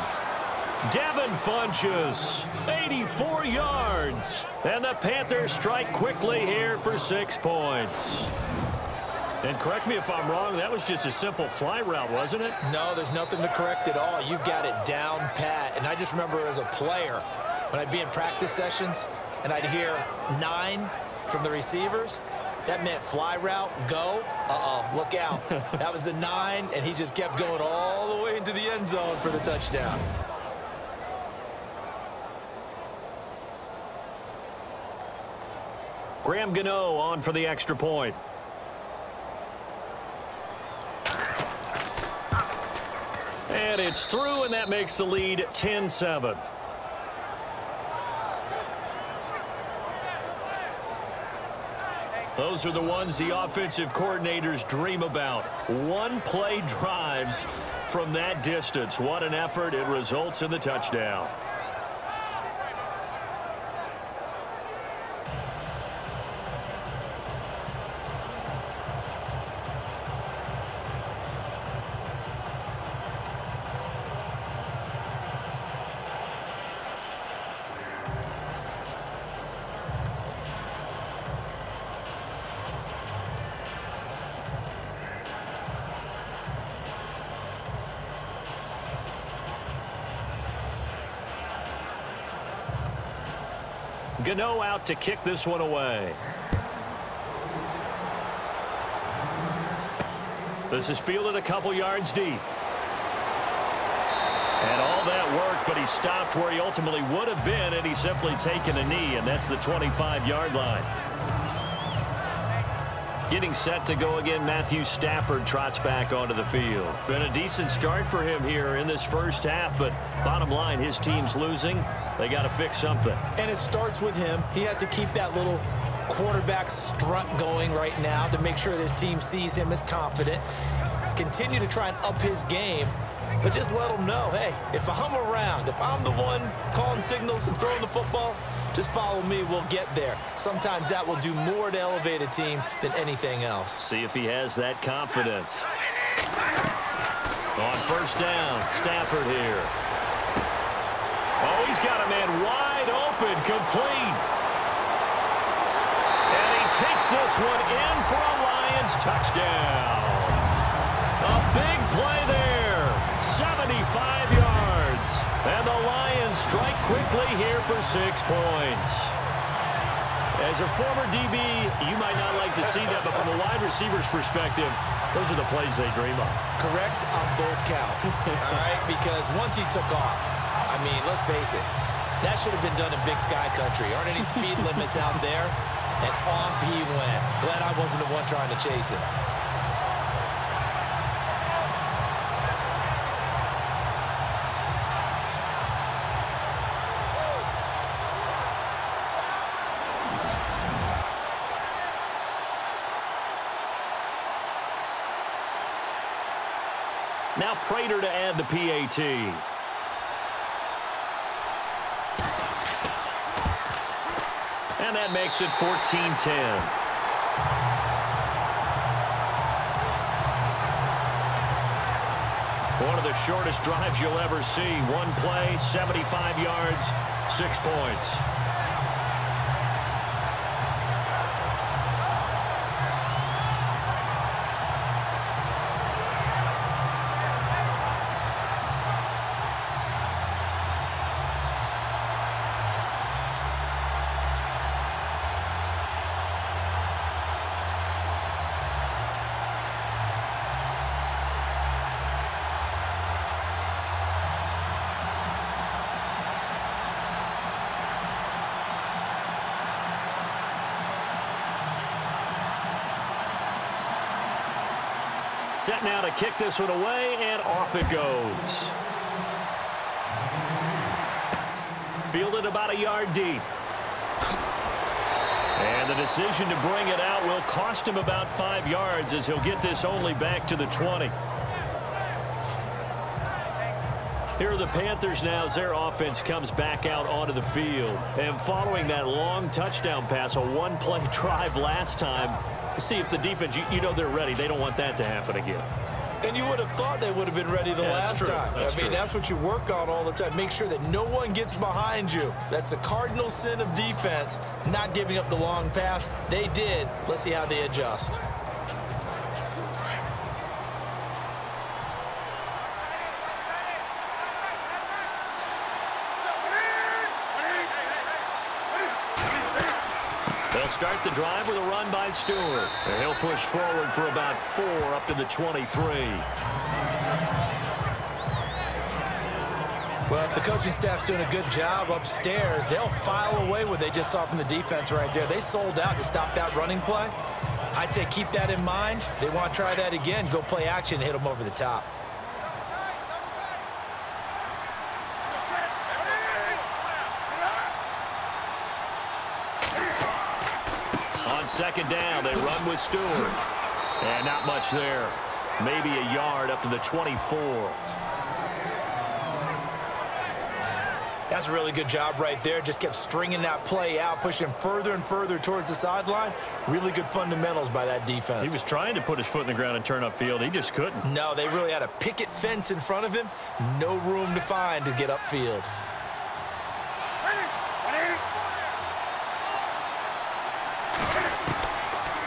Devin Funchess, eighty-four yards. And the Panthers strike quickly here for six points. And correct me if I'm wrong, that was just a simple fly route, wasn't it? No, there's nothing to correct at all. You've got it down pat. And I just remember as a player, when I'd be in practice sessions and I'd hear nine from the receivers, that meant fly route, go, uh-oh, look out. That was the nine, and he just kept going all the way into the end zone for the touchdown. Graham Gano on for the extra point. And it's through, and that makes the lead ten seven. Those are the ones the offensive coordinators dream about. One-play drives from that distance. What an effort. It results in the touchdown. Gano out to kick this one away. This is fielded a couple yards deep. And all that work, but he stopped where he ultimately would have been had he simply taken a knee, and that's the twenty-five-yard line. Getting set to go again, Matthew Stafford trots back onto the field. Been a decent start for him here in this first half, but bottom line, his team's losing. They got to fix something. And it starts with him. He has to keep that little quarterback strut going right now to make sure that his team sees him as confident. Continue to try and up his game, but just let him know, hey, if I'm around, if I'm the one calling signals and throwing the football, just follow me, we'll get there. Sometimes that will do more to elevate a team than anything else. See if he has that confidence. On first down, Stafford here. Oh, he's got a man wide open, complete. And he takes this one in for a Lions touchdown. A big play there, seventy-five yards. And the Lions strike quickly here for six points. As a former D B, you might not like to see that, but from a wide receiver's perspective, those are the plays they dream of. Correct on both counts, all right, because once he took off, I mean, let's face it, that should have been done in Big Sky Country. Aren't any speed limits out there? And off he went. Glad I wasn't the one trying to chase him. Now Prater to add the P A T. And that makes it fourteen ten. One of the shortest drives you'll ever see. One play, seventy-five yards, six points. Set now to kick this one away, and off it goes. Fielded about a yard deep. And the decision to bring it out will cost him about five yards as he'll get this only back to the twenty. Here are the Panthers now as their offense comes back out onto the field. And following that long touchdown pass, a one-play drive last time, see if the defense, you, you know they're ready. They don't want that to happen again. And you would have thought they would have been ready the yeah, last true. time. That's I mean, true. That's what you work on all the time. Make sure that no one gets behind you. That's the cardinal sin of defense, not giving up the long pass. They did. Let's see how they adjust. Start the drive with a run by Stewart. And he'll push forward for about four up to the twenty-three. Well, if the coaching staff's doing a good job upstairs, they'll file away what they just saw from the defense right there. They sold out to stop that running play. I'd say keep that in mind. They want to try that again. Go play action and hit them over the top. Second down, they run with Stewart. And not much there. Maybe a yard up to the twenty-four. That's a really good job right there. Just kept stringing that play out, pushing further and further towards the sideline. Really good fundamentals by that defense. He was trying to put his foot in the ground and turn upfield. He just couldn't. No, they really had a picket fence in front of him. No room to find to get upfield.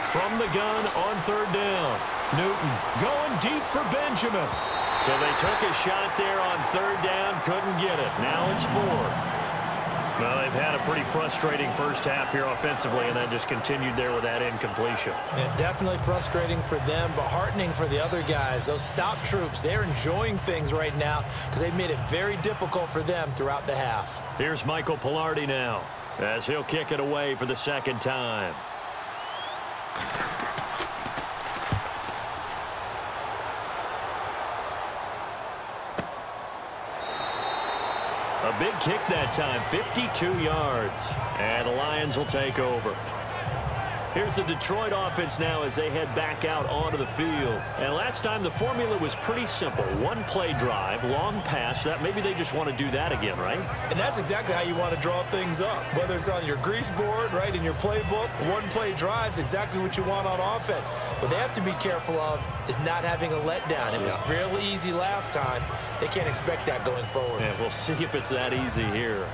From the gun on third down. Newton going deep for Benjamin. So they took a shot there on third down, couldn't get it. Now it's four. Well, they've had a pretty frustrating first half here offensively, and then just continued there with that incompletion. Yeah, definitely frustrating for them, but heartening for the other guys. Those stop troops, they're enjoying things right now because they've made it very difficult for them throughout the half. Here's Michael Palardy now as he'll kick it away for the second time. A big kick that time, fifty-two yards, and the Lions will take over. Here's the Detroit offense now as they head back out onto the field. And last time the formula was pretty simple. One play drive, long pass. That maybe they just want to do that again, right? And that's exactly how you want to draw things up. Whether it's on your grease board, right, in your playbook, one play drive's exactly what you want on offense. What they have to be careful of is not having a letdown. It was yeah. real easy last time. They can't expect that going forward. And we'll see if it's that easy here.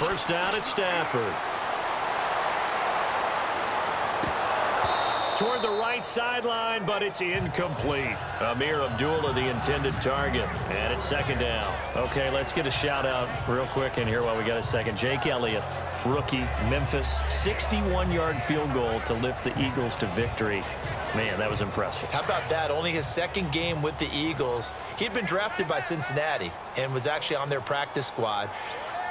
First down at Stafford. Toward the right sideline, but it's incomplete. Ameer Abdullah, the intended target. And it's second down. Okay, let's get a shout-out real quick in here while we got a second. Jake Elliott, rookie, Memphis, sixty-one-yard field goal to lift the Eagles to victory. Man, that was impressive. How about that? Only his second game with the Eagles. He'd been drafted by Cincinnati and was actually on their practice squad.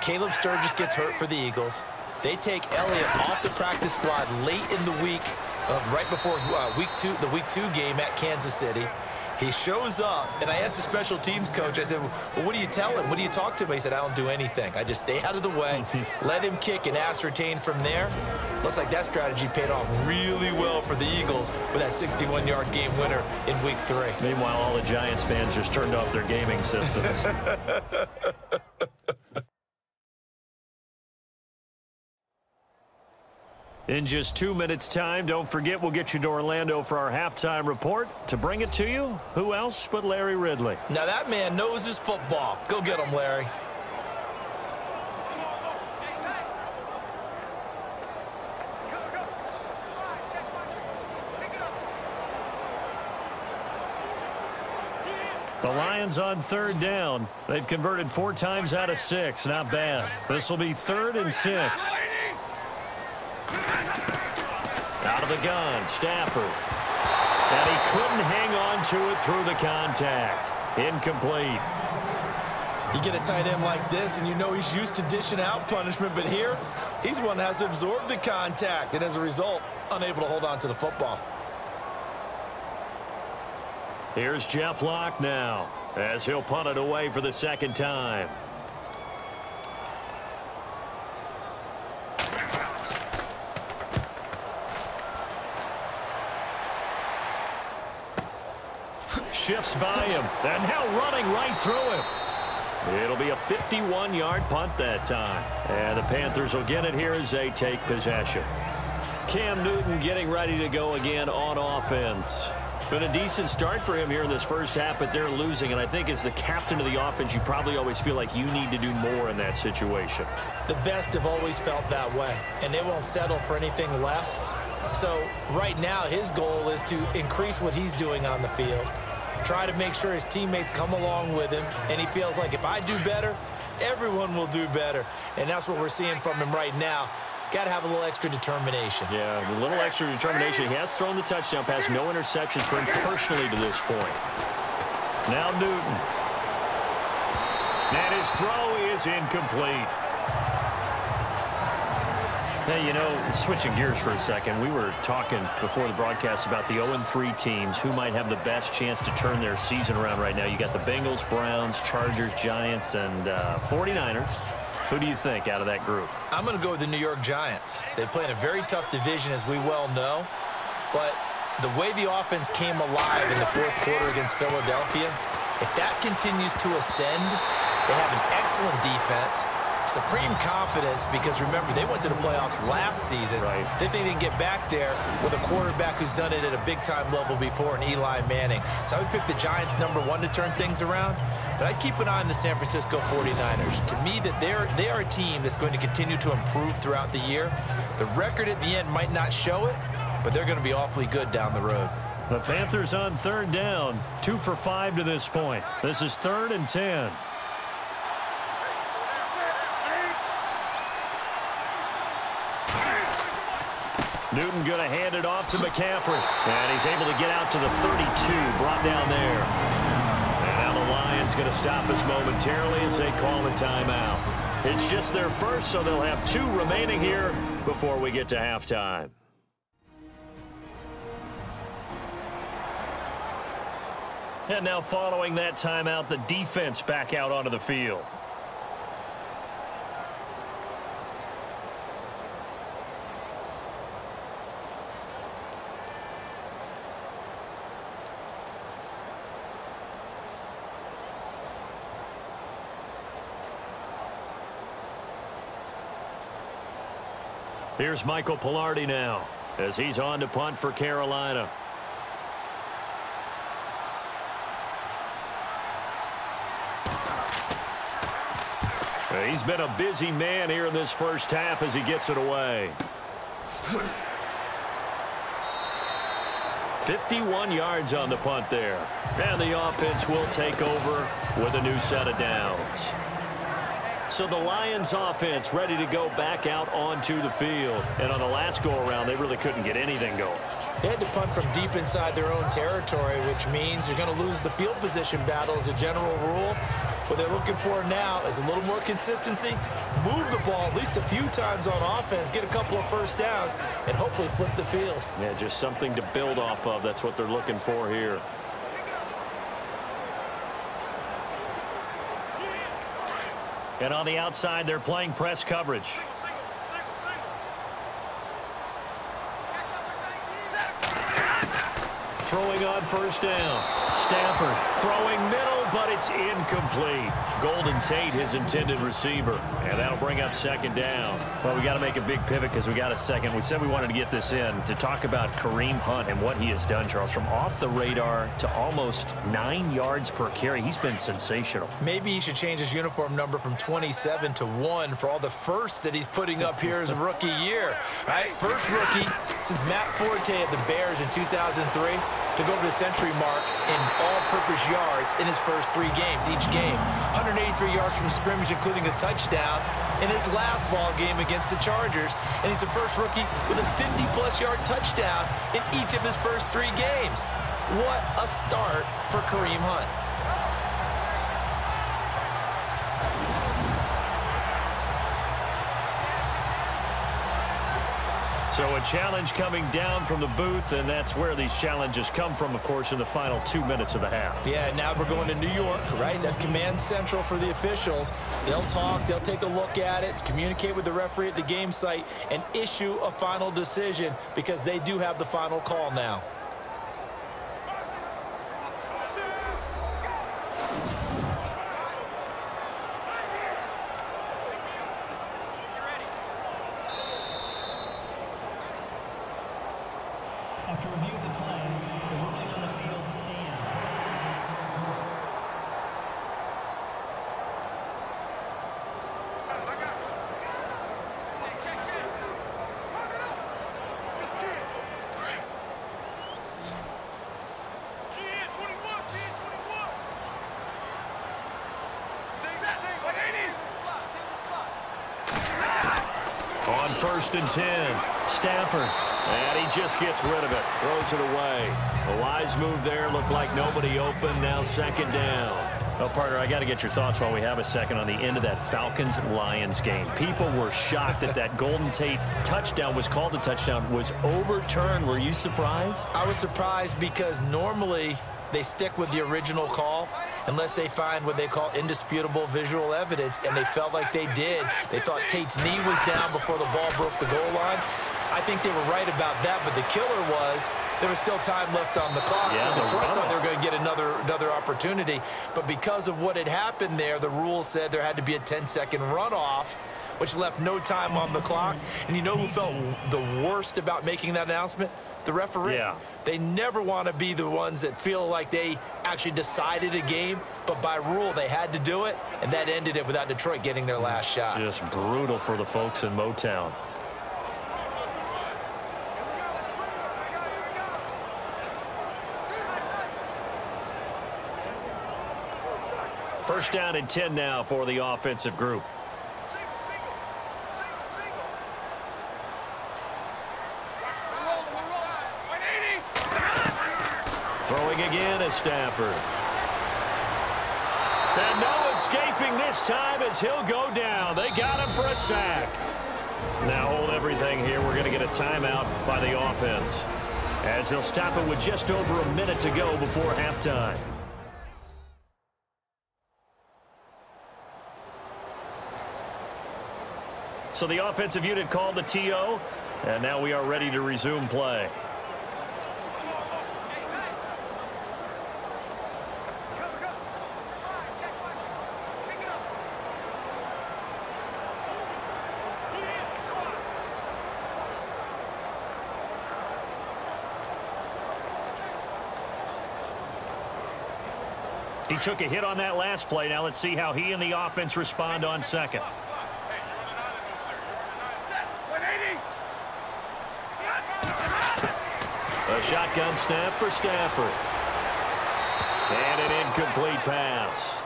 Caleb Sturgis gets hurt for the Eagles. They take Elliott off the practice squad late in the week, of right before uh, week two, the week two game at Kansas City. He shows up, and I asked the special teams coach, I said, well, what do you tell him? What do you talk to him? He said, I don't do anything. I just stay out of the way, let him kick and ascertain from there. Looks like that strategy paid off really well for the Eagles with that sixty-one-yard game winner in week three. Meanwhile, all the Giants fans just turned off their gaming systems. In just two minutes' time, don't forget, we'll get you to Orlando for our halftime report. To bring it to you, who else but Larry Ridley? Now that man knows his football. Go get him, Larry. The Lions on third down. They've converted four times out of six. Not bad. This will be third and six. Out of the gun, Stafford. And he couldn't hang on to it through the contact. Incomplete. You get a tight end like this, and you know he's used to dishing out punishment, but here he's one that has to absorb the contact, and as a result, unable to hold on to the football. Here's Jeff Locke now, as he'll punt it away for the second time. Shifts by him, and now running right through him. It'll be a fifty-one yard punt that time. And the Panthers will get it here as they take possession. Cam Newton getting ready to go again on offense. Been a decent start for him here in this first half, but they're losing. And I think as the captain of the offense, you probably always feel like you need to do more in that situation. The best have always felt that way, and they won't settle for anything less. So right now, his goal is to increase what he's doing on the field. Try to make sure his teammates come along with him, and he feels like if I do better, everyone will do better. And that's what we're seeing from him right now. Got to have a little extra determination. Yeah, a little extra determination. He has thrown the touchdown pass, no interceptions for him personally to this point. Now Newton. And his throw is incomplete. Hey, you know, switching gears for a second, we were talking before the broadcast about the oh and three teams who might have the best chance to turn their season around right now. You got the Bengals, Browns, Chargers, Giants, and uh, forty-niners. Who do you think out of that group? I'm going to go with the New York Giants. They play in a very tough division, as we well know. But the way the offense came alive in the fourth quarter against Philadelphia, if that continues to ascend, they have an excellent defense. Supreme confidence, because remember, they went to the playoffs last season. Right. They think they can get back there with a quarterback who's done it at a big-time level before, and Eli Manning. So I would pick the Giants number one to turn things around, but I'd keep an eye on the San Francisco forty-niners. To me, that they're, they are a team that's going to continue to improve throughout the year. The record at the end might not show it, but they're going to be awfully good down the road. The Panthers on third down, two for five to this point. This is third and ten. Newton going to hand it off to McCaffrey. And he's able to get out to the thirty-two, brought down there. And now the Lions going to stop us momentarily as they call the timeout. It's just their first, so they'll have two remaining here before we get to halftime. And now following that timeout, the defense back out onto the field. Here's Michael Palardy now, as he's on to punt for Carolina. He's been a busy man here in this first half as he gets it away. fifty-one yards on the punt there. And the offense will take over with a new set of downs. So the Lions offense ready to go back out onto the field. And on the last go-around, they really couldn't get anything going. They had to punt from deep inside their own territory, which means you're going to lose the field position battle as a general rule. What they're looking for now is a little more consistency, move the ball at least a few times on offense, get a couple of first downs, and hopefully flip the field. Yeah, just something to build off of. That's what they're looking for here. And on the outside, they're playing press coverage. Throwing on first down. Stafford throwing middle, but it's incomplete. Golden Tate, his intended receiver. And that'll bring up second down. Well, we got to make a big pivot because we got a second. We said we wanted to get this in to talk about Kareem Hunt and what he has done, Charles. From off the radar to almost nine yards per carry, he's been sensational. Maybe he should change his uniform number from twenty-seven to one for all the firsts that he's putting up here as a rookie year. Right? First rookie since Matt Forte at the Bears in two thousand three. To go to the century mark in all-purpose yards in his first three games, each game. one hundred eighty-three yards from scrimmage, including a touchdown in his last ball game against the Chargers. And he's the first rookie with a fifty-plus yard touchdown in each of his first three games. What a start for Kareem Hunt. So a challenge coming down from the booth, and that's where these challenges come from, of course, in the final two minutes of the half. Yeah, now we're going to New York, right? That's command central for the officials. They'll talk, they'll take a look at it, communicate with the referee at the game site, and issue a final decision because they do have the final call now. First and ten, Stafford, and he just gets rid of it, throws it away. A wise move there, looked like nobody open, now second down. Well, partner, I got to get your thoughts while we have a second on the end of that Falcons-Lions game. People were shocked that that Golden Tate touchdown was called a touchdown, was overturned. Were you surprised? I was surprised because normally they stick with the original call unless they find what they call indisputable visual evidence, and they felt like they did. They thought Tate's knee was down before the ball broke the goal line. I think they were right about that, but the killer was there was still time left on the clock, yeah, so Detroit thought they were going to get another, another opportunity. But because of what had happened there, the rules said there had to be a ten second runoff, which left no time on the clock. And you know who felt the worst about making that announcement? The referee. Yeah. They never want to be the ones that feel like they actually decided a game, but by rule they had to do it, and that ended it without Detroit getting their last shot. Just brutal for the folks in Motown. First down and ten now for the offensive group. Throwing again is Stafford. And no escaping this time as he'll go down. They got him for a sack. Now hold everything here. We're going to get a timeout by the offense as they'll stop it with just over a minute to go before halftime. So the offensive unit called the T O, and now we are ready to resume play. He took a hit on that last play. Now let's see how he and the offense respond on second. A shotgun snap for Stafford. And an incomplete pass.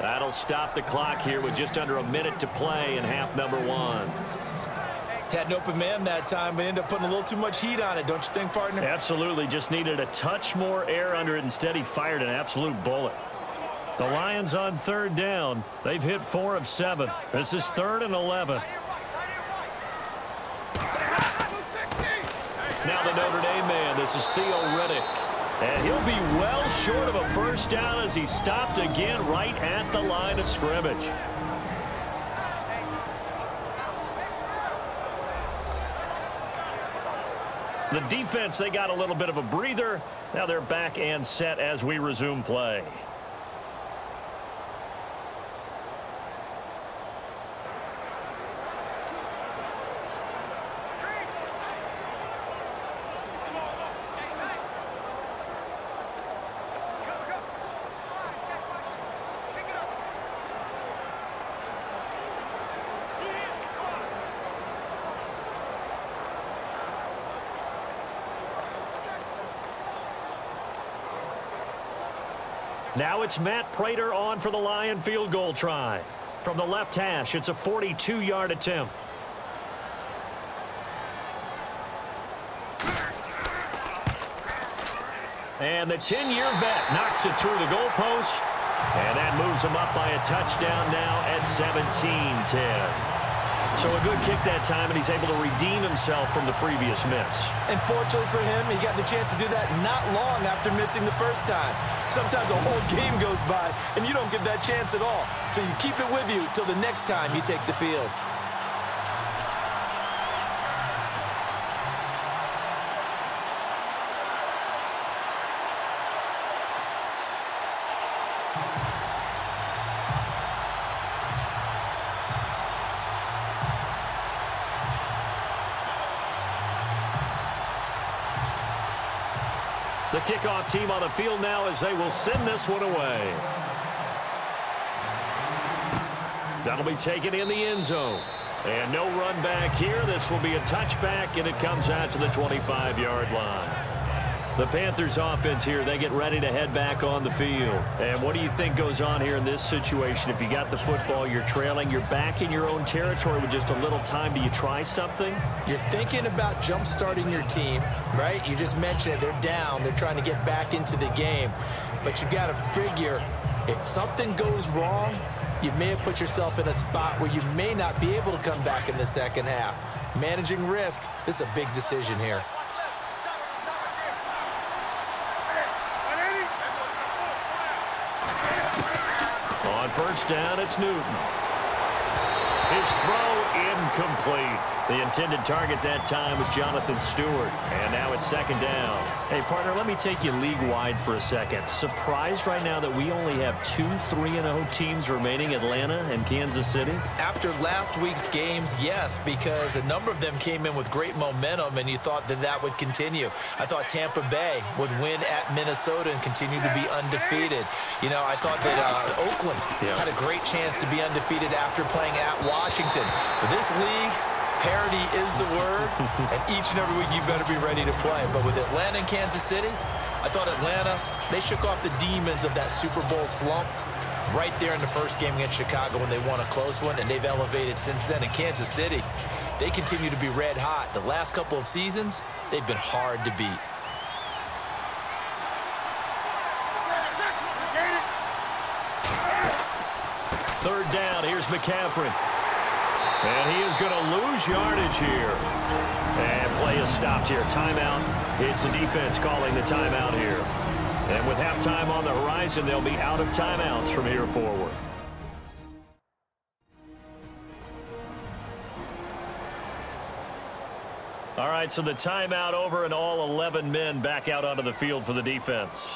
That'll stop the clock here with just under a minute to play in half number one. Had an open man that time, but ended up putting a little too much heat on it, don't you think, partner? Absolutely. Just needed a touch more air under it. Instead, he fired an absolute bullet. The Lions on third down. They've hit four of seven. This is third and eleven. Now the Notre Dame man. This is Theo Riddick. And he'll be well short of a first down as he stopped again right at the line of scrimmage. The defense, they got a little bit of a breather. Now they're back and set as we resume play. Now it's Matt Prater on for the Lion field goal try. From the left hash, it's a forty-two yard attempt. And the ten year vet knocks it through the goalpost, and that moves him up by a touchdown now at seventeen ten. So a good kick that time, and he's able to redeem himself from the previous miss. And fortunately for him, he got the chance to do that not long after missing the first time. Sometimes a whole game goes by, and you don't get that chance at all. So you keep it with you till the next time you take the field. The kickoff team on the field now as they will send this one away. That'll be taken in the end zone. And no run back here. This will be a touchback, and it comes out to the twenty-five yard line. The Panthers offense here, they get ready to head back on the field. And what do you think goes on here in this situation? If you got the football, you're trailing, you're back in your own territory with just a little time. Do you try something? You're thinking about jump-starting your team, right? You just mentioned it. They're down. They're trying to get back into the game. But you've got to figure if something goes wrong, you may have put yourself in a spot where you may not be able to come back in the second half. Managing risk, this is a big decision here. First down, it's Newton. His throw incomplete. The intended target that time was Jonathan Stewart. And now it's second down. Hey, partner, let me take you league-wide for a second. Surprised right now that we only have two three and oh teams remaining, Atlanta and Kansas City? After last week's games, yes, because a number of them came in with great momentum, and you thought that that would continue. I thought Tampa Bay would win at Minnesota and continue to be undefeated. You know, I thought that uh, Oakland yeah. had a great chance to be undefeated after playing at Washington. But this league, parity is the word, and each and every week you better be ready to play. But with Atlanta and Kansas City, I thought Atlanta, they shook off the demons of that Super Bowl slump right there in the first game against Chicago when they won a close one, and they've elevated since then. In Kansas City, they continue to be red hot. The last couple of seasons, they've been hard to beat. Third down, here's McCaffrey. And he is going to lose yardage here. And play is stopped here. Timeout. It's the defense calling the timeout here. And with halftime on the horizon, they'll be out of timeouts from here forward. All right, so the timeout over, and all eleven men back out onto the field for the defense.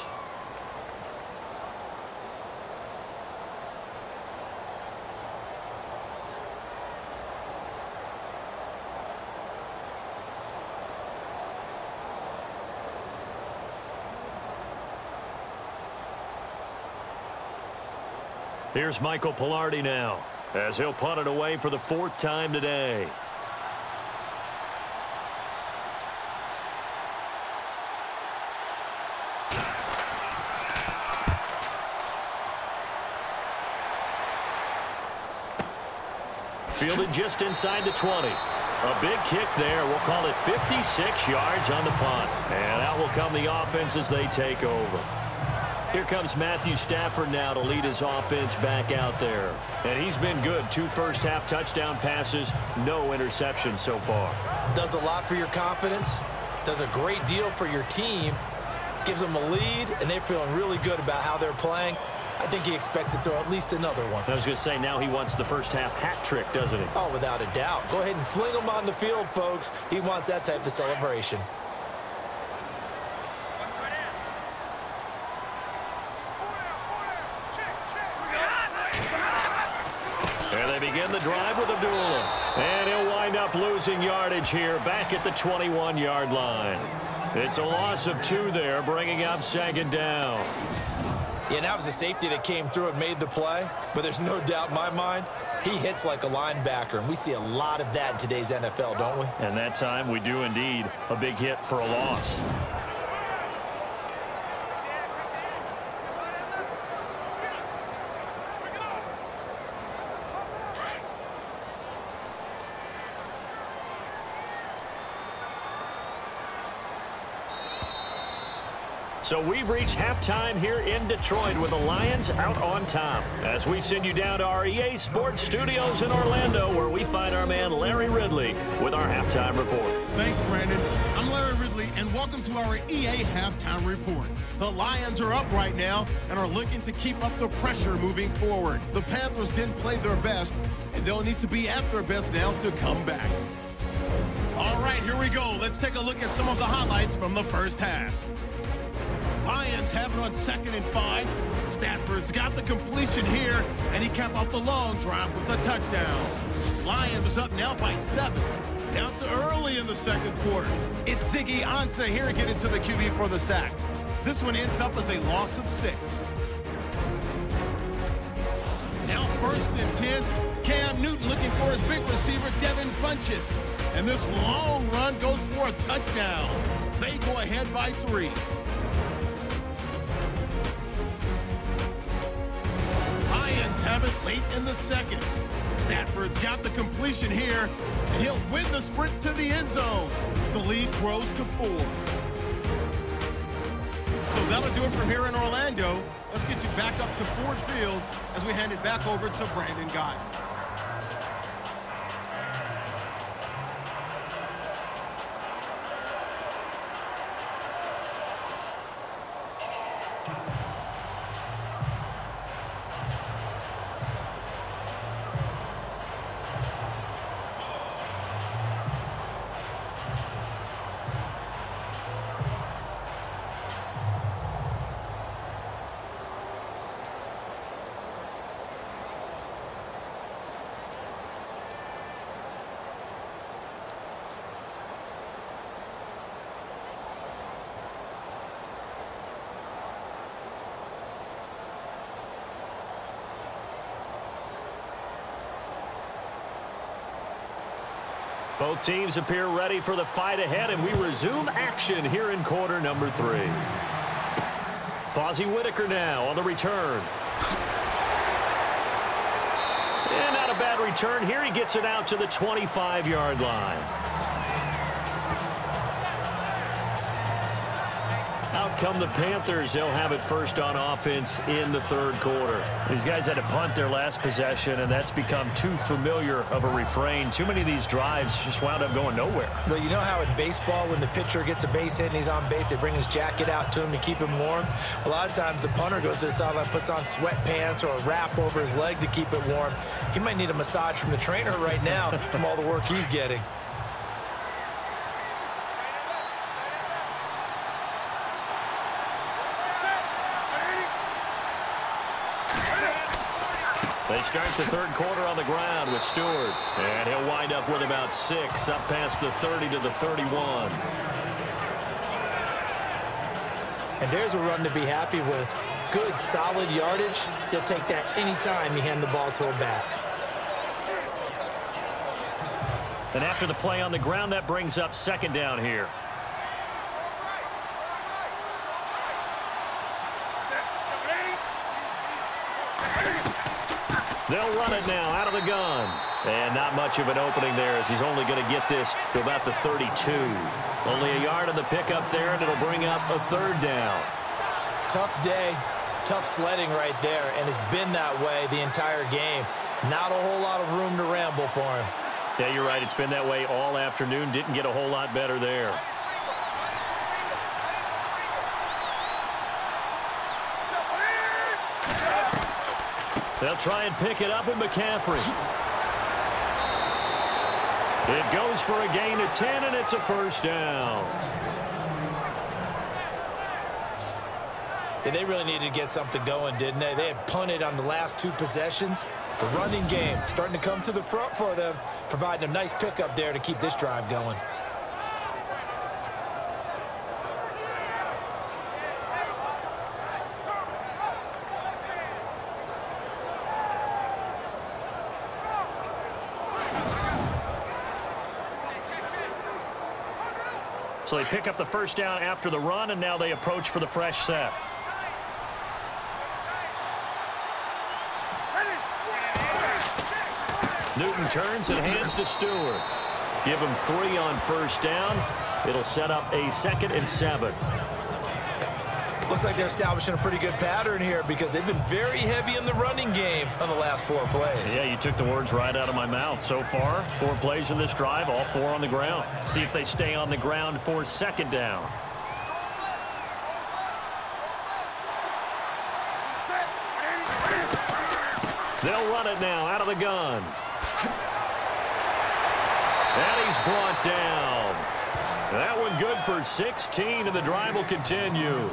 Here's Michael Palardy now, as he'll punt it away for the fourth time today. Fielded just inside the twenty. A big kick there. We'll call it fifty-six yards on the punt. And out will come the offense as they take over. Here comes Matthew Stafford now to lead his offense back out there. And he's been good. Two first-half touchdown passes, no interceptions so far. Does a lot for your confidence. Does a great deal for your team. Gives them a lead, and they're feeling really good about how they're playing. I think he expects to throw at least another one. I was going to say, now he wants the first-half hat trick, doesn't he? Oh, without a doubt. Go ahead and fling him on the field, folks. He wants that type of celebration. The drive with Abdullah, and he'll wind up losing yardage here back at the twenty-one yard line. It's a loss of two there, bringing up second down. Yeah, that was the safety that came through and made the play, but there's no doubt in my mind he hits like a linebacker, and we see a lot of that in today's N F L, don't we? And that time we do indeed. A big hit for a loss. So we've reached halftime here in Detroit with the Lions out on top. As we send you down to our E A Sports studios in Orlando, where we find our man Larry Ridley with our halftime report. Thanks, Brandon. I'm Larry Ridley, and welcome to our E A Halftime Report. The Lions are up right now and are looking to keep up the pressure moving forward. The Panthers didn't play their best, and they'll need to be at their best now to come back. All right, here we go. Let's take a look at some of the highlights from the first half. Lions have it on second and five. Stafford's got the completion here, and he capped off the long drive with a touchdown. Lions up now by seven. Now it's early in the second quarter. It's Ziggy Ansah here getting to the Q B for the sack. This one ends up as a loss of six. Now first and ten. Cam Newton looking for his big receiver, Devin Funchess. And this long run goes for a touchdown. They go ahead by three. Lions have it late in the second. Stafford's got the completion here, and he'll win the sprint to the end zone. The lead grows to four. So that'll do it from here in Orlando. Let's get you back up to Ford Field as we hand it back over to Brandon Gaudin. Both teams appear ready for the fight ahead, and we resume action here in quarter number three. Fozzie Whittaker now on the return. And not a bad return here. He gets it out to the twenty-five yard line. Out come the Panthers. They'll have it first on offense in the third quarter. These guys had to punt their last possession, and that's become too familiar of a refrain. Too many of these drives just wound up going nowhere. Well, you know how in baseball, when the pitcher gets a base hit and he's on base, they bring his jacket out to him to keep him warm. A lot of times the punter goes to the sideline, puts on sweatpants or a wrap over his leg to keep it warm. He might need a massage from the trainer right now from all the work he's getting. They start the third quarter on the ground with Stewart, and he'll wind up with about six, up past the thirty to the thirty-one. And there's a run to be happy with. Good, solid yardage. He'll take that anytime you hand the ball to a back. And after the play on the ground, that brings up second down here. They'll run it now out of the gun. And not much of an opening there, as he's only going to get this to about the thirty-two. Only a yard on the pickup there, and it'll bring up a third down. Tough day, tough sledding right there, and it's been that way the entire game. Not a whole lot of room to ramble for him. Yeah, you're right. It's been that way all afternoon. Didn't get a whole lot better there. They'll try and pick it up in McCaffrey. It goes for a gain of ten, and it's a first down. Yeah, they really needed to get something going, didn't they? They had punted on the last two possessions. The running game starting to come to the front for them, providing a nice pickup there to keep this drive going. So they pick up the first down after the run, and now they approach for the fresh set. Newton turns and hands to Stewart. Give him three on first down. It'll set up a second and seven. Looks like they're establishing a pretty good pattern here because they've been very heavy in the running game on the last four plays. Yeah, you took the words right out of my mouth. So far, four plays in this drive, all four on the ground. See if they stay on the ground for second down. They'll run it now out of the gun. And he's brought down. That one good for sixteen, and the drive will continue.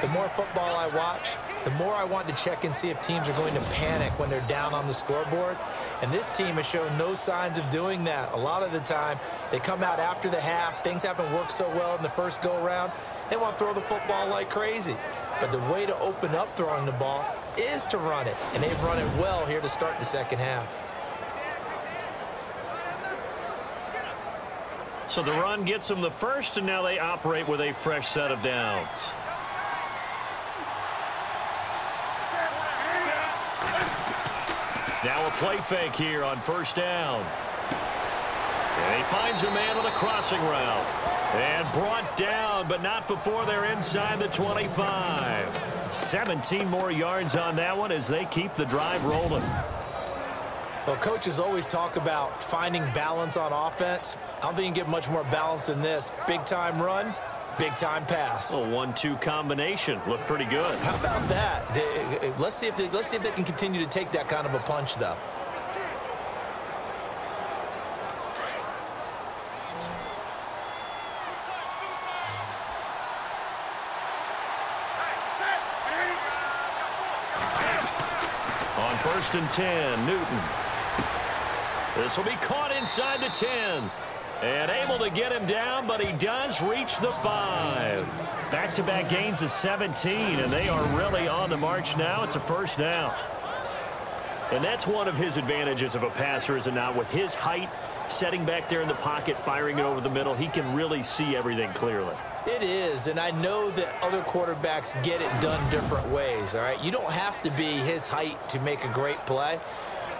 The more football I watch, the more I want to check and see if teams are going to panic when they're down on the scoreboard. And this team has shown no signs of doing that. A lot of the time, they come out after the half. Things haven't worked so well in the first go-around. They want to throw the football like crazy. But the way to open up throwing the ball is to run it, and they've run it well here to start the second half. So the run gets them the first, and now they operate with a fresh set of downs. Now a play fake here on first down. And he finds a man on the crossing route. And brought down, but not before they're inside the twenty-five. seventeen more yards on that one as they keep the drive rolling. Well, coaches always talk about finding balance on offense. I don't think you can get much more balance than this. Big time run, big time pass. A one two combination looked pretty good. How about that? They, let's see if they, let's see if they can continue to take that kind of a punch, though. First and ten, Newton. This will be caught inside the ten. And able to get him down, but he does reach the five. Back-to-back gains of seventeen, and they are really on the march now. It's a first down. And that's one of his advantages of a passer, is it not? With his height, setting back there in the pocket, firing it over the middle, he can really see everything clearly. It is, and I know that other quarterbacks get it done different ways, all right? You don't have to be his height to make a great play,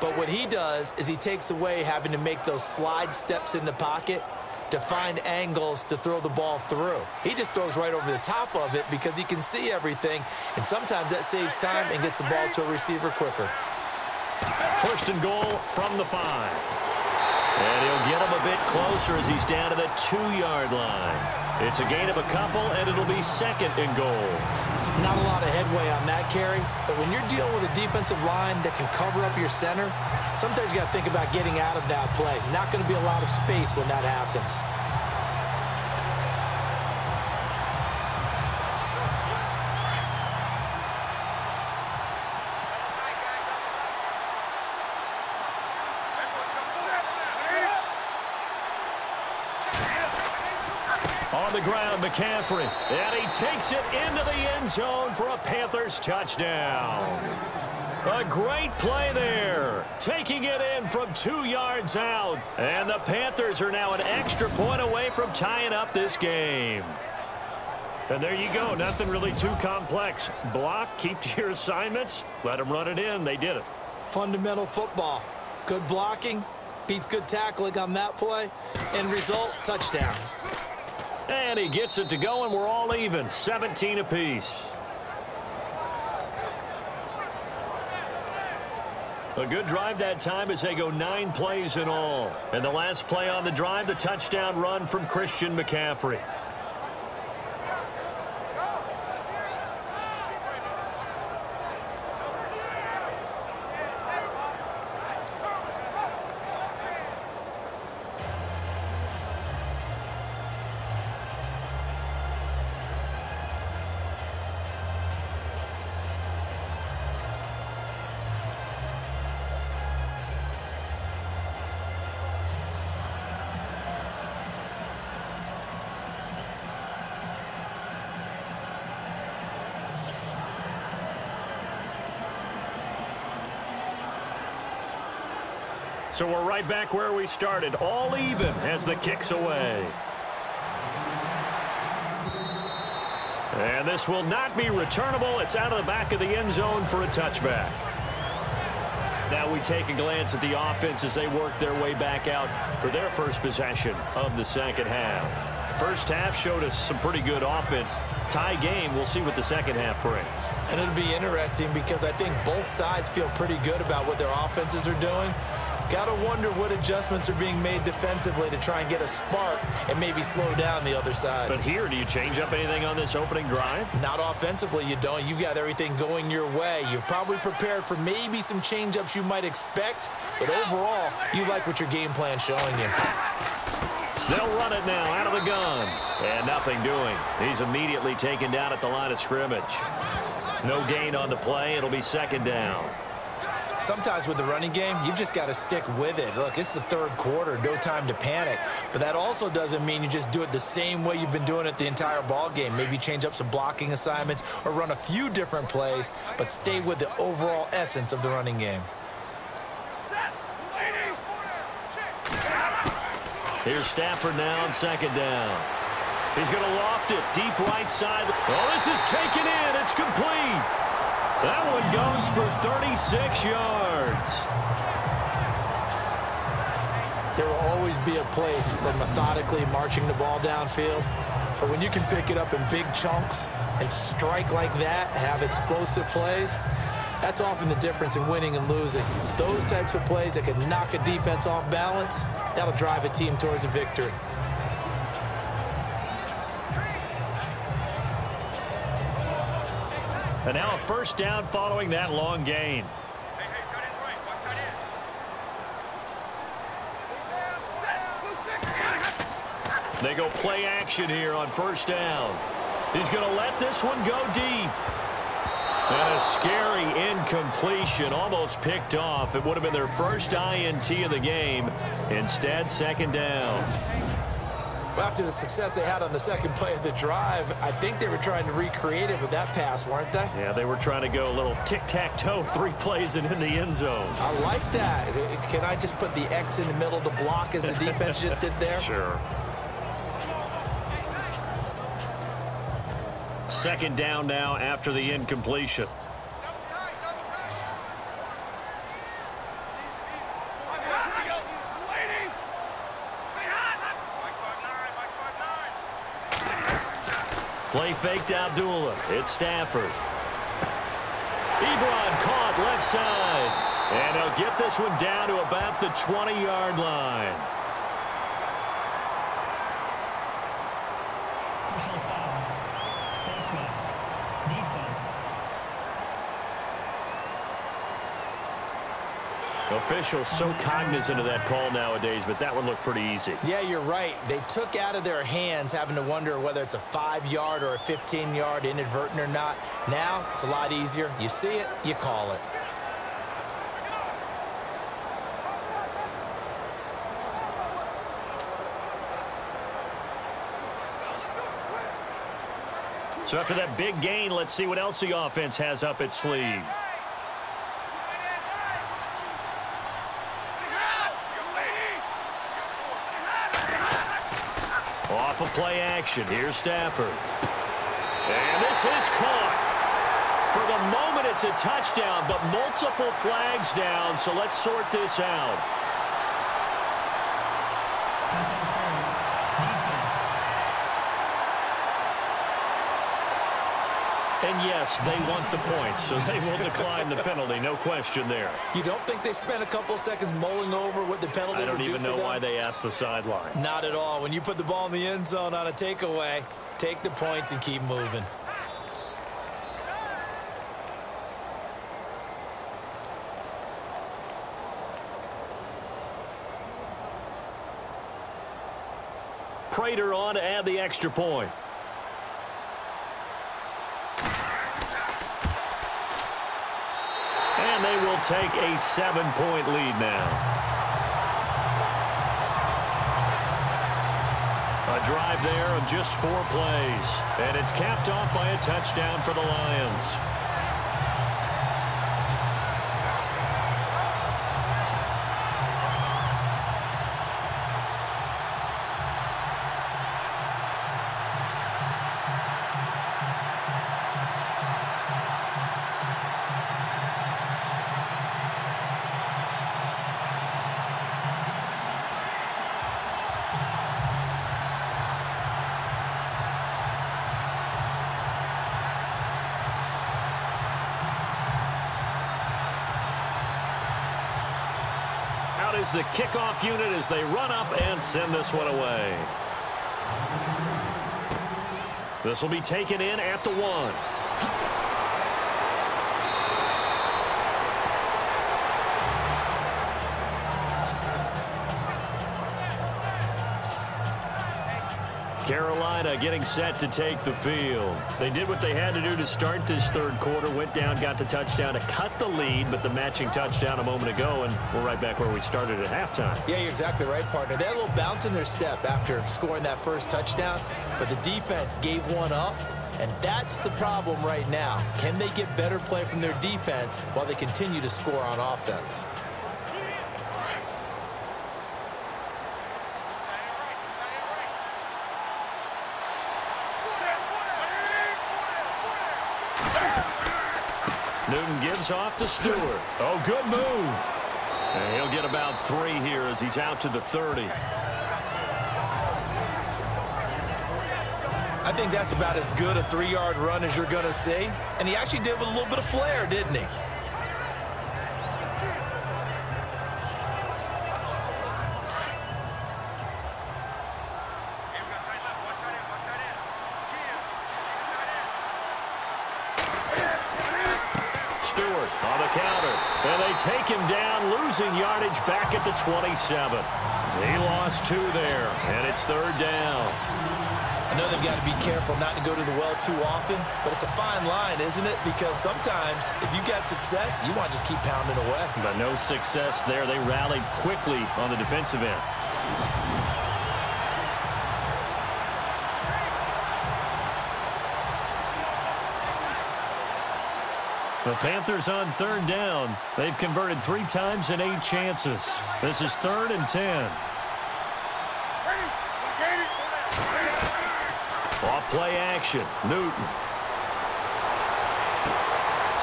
but what he does is he takes away having to make those slide steps in the pocket to find angles to throw the ball through. He just throws right over the top of it because he can see everything, and sometimes that saves time and gets the ball to a receiver quicker. First and goal from the five. And he'll get him a bit closer as he's down to the two-yard line. It's a gain of a couple, and it'll be second and goal. Not a lot of headway on that carry, but when you're dealing with a defensive line that can cover up your center, sometimes you got to think about getting out of that play. Not going to be a lot of space when that happens. The ground, McCaffrey, and he takes it into the end zone for a Panthers touchdown. A great play there, taking it in from two yards out, and the Panthers are now an extra point away from tying up this game. And there you go, nothing really too complex. Block, keep to your assignments, let them run it in. They did it. Fundamental football. Good blocking beats good tackling on that play, and result, touchdown. And he gets it to go, and we're all even, seventeen apiece. A good drive that time as they go nine plays in all. And the last play on the drive, the touchdown run from Christian McCaffrey. So we're right back where we started, all even as the kick's away. And this will not be returnable. It's out of the back of the end zone for a touchback. Now we take a glance at the offense as they work their way back out for their first possession of the second half. First half showed us some pretty good offense. Tie game. We'll see what the second half brings. And it'll be interesting because I think both sides feel pretty good about what their offenses are doing. Gotta wonder what adjustments are being made defensively to try and get a spark and maybe slow down the other side. But here, do you change up anything on this opening drive? Not offensively, you don't. You've got everything going your way. You've probably prepared for maybe some change-ups you might expect, but overall, you like what your game plan is showing you. They'll run it now, out of the gun. And nothing doing. He's immediately taken down at the line of scrimmage. No gain on the play. It'll be second down. Sometimes with the running game, you've just got to stick with it. Look, it's the third quarter, no time to panic. But that also doesn't mean you just do it the same way you've been doing it the entire ball game. Maybe change up some blocking assignments or run a few different plays, but stay with the overall essence of the running game. Here's Stafford now on second down. He's going to loft it deep right side. Oh, this is taken in. It's complete. That one goes for thirty-six yards. There will always be a place for methodically marching the ball downfield, but when you can pick it up in big chunks and strike like that, have explosive plays, that's often the difference in winning and losing. Those types of plays that can knock a defense off balance, that'll drive a team towards a victory. And now a first down following that long gain. Hey, hey, tight end's right. Watch tight end. They go play action here on first down. He's going to let this one go deep. And a scary incompletion, almost picked off. It would have been their first I N T of the game. Instead, second down. Well, after the success they had on the second play of the drive, I think they were trying to recreate it with that pass, weren't they? Yeah, they were trying to go a little tic-tac-toe, three plays and in the end zone. I like that. Can I just put the X in the middle of the block as the defense just did there? Sure. Second down now after the incompletion. Play faked Abdullah. It's Stafford. Ebron caught left side. And he'll get this one down to about the twenty-yard line. Personal foul. Face mask. Defense. Officials so cognizant of that call nowadays, but that one looked pretty easy. Yeah, you're right. They took out of their hands having to wonder whether it's a five-yard or a fifteen-yard inadvertent or not. Now, it's a lot easier. You see it, you call it. So after that big gain, let's see what else the offense has up its sleeve. Off of play action. Here's Stafford. And this is caught. For the moment, it's a touchdown, but multiple flags down, so let's sort this out. Pass interference. Defense. And yes, they want the points, so they will decline the penalty. No question there. You don't think they spent a couple seconds mulling over what the penalty would do for them? I don't even know why they asked the sideline. Not at all. When you put the ball in the end zone on a takeaway, take the points and keep moving. Prater on to add the extra point. They will take a seven-point lead now. A drive there of just four plays, and it's capped off by a touchdown for the Lions. out is the kickoff unit as they run up and send this one away. This will be taken in at the one. Carolina getting set to take the field. They did what they had to do to start this third quarter, went down, got the touchdown to cut the lead, but the matching touchdown a moment ago, and we're right back where we started at halftime. Yeah, you're exactly right, partner. They had a little bounce in their step after scoring that first touchdown, but the defense gave one up, and that's the problem right now. Can they get better play from their defense while they continue to score on offense? Newton gives off to Stewart. Oh, good move. And he'll get about three here as he's out to the thirty. I think that's about as good a three-yard run as you're going to see. And he actually did with a little bit of flair, didn't he? Take him down, losing yardage back at the twenty-seven. They lost two there, and it's third down. I know they've got to be careful not to go to the well too often, but it's a fine line, isn't it? Because sometimes, if you've got success, you want to just keep pounding away. But no success there. They rallied quickly on the defensive end. The Panthers on third down. They've converted three times in eight chances. This is third and ten. Off play action. Newton.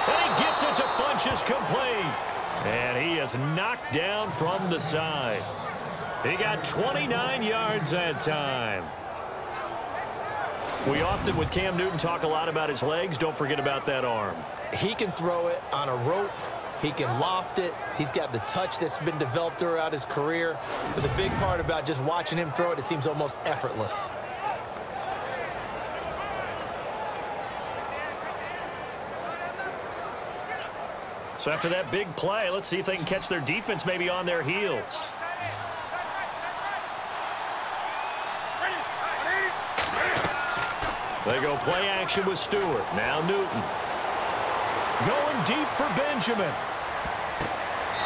And he gets it to Funchess, complete. And he is knocked down from the side. He got twenty-nine yards that time. We often, with Cam Newton, talk a lot about his legs. Don't forget about that arm. He can throw it on a rope. He can loft it. He's got the touch that's been developed throughout his career. But the big part about just watching him throw it, it seems almost effortless. So after that big play, let's see if they can catch their defense maybe on their heels. They go play action with Stewart. Now Newton. Going deep for Benjamin.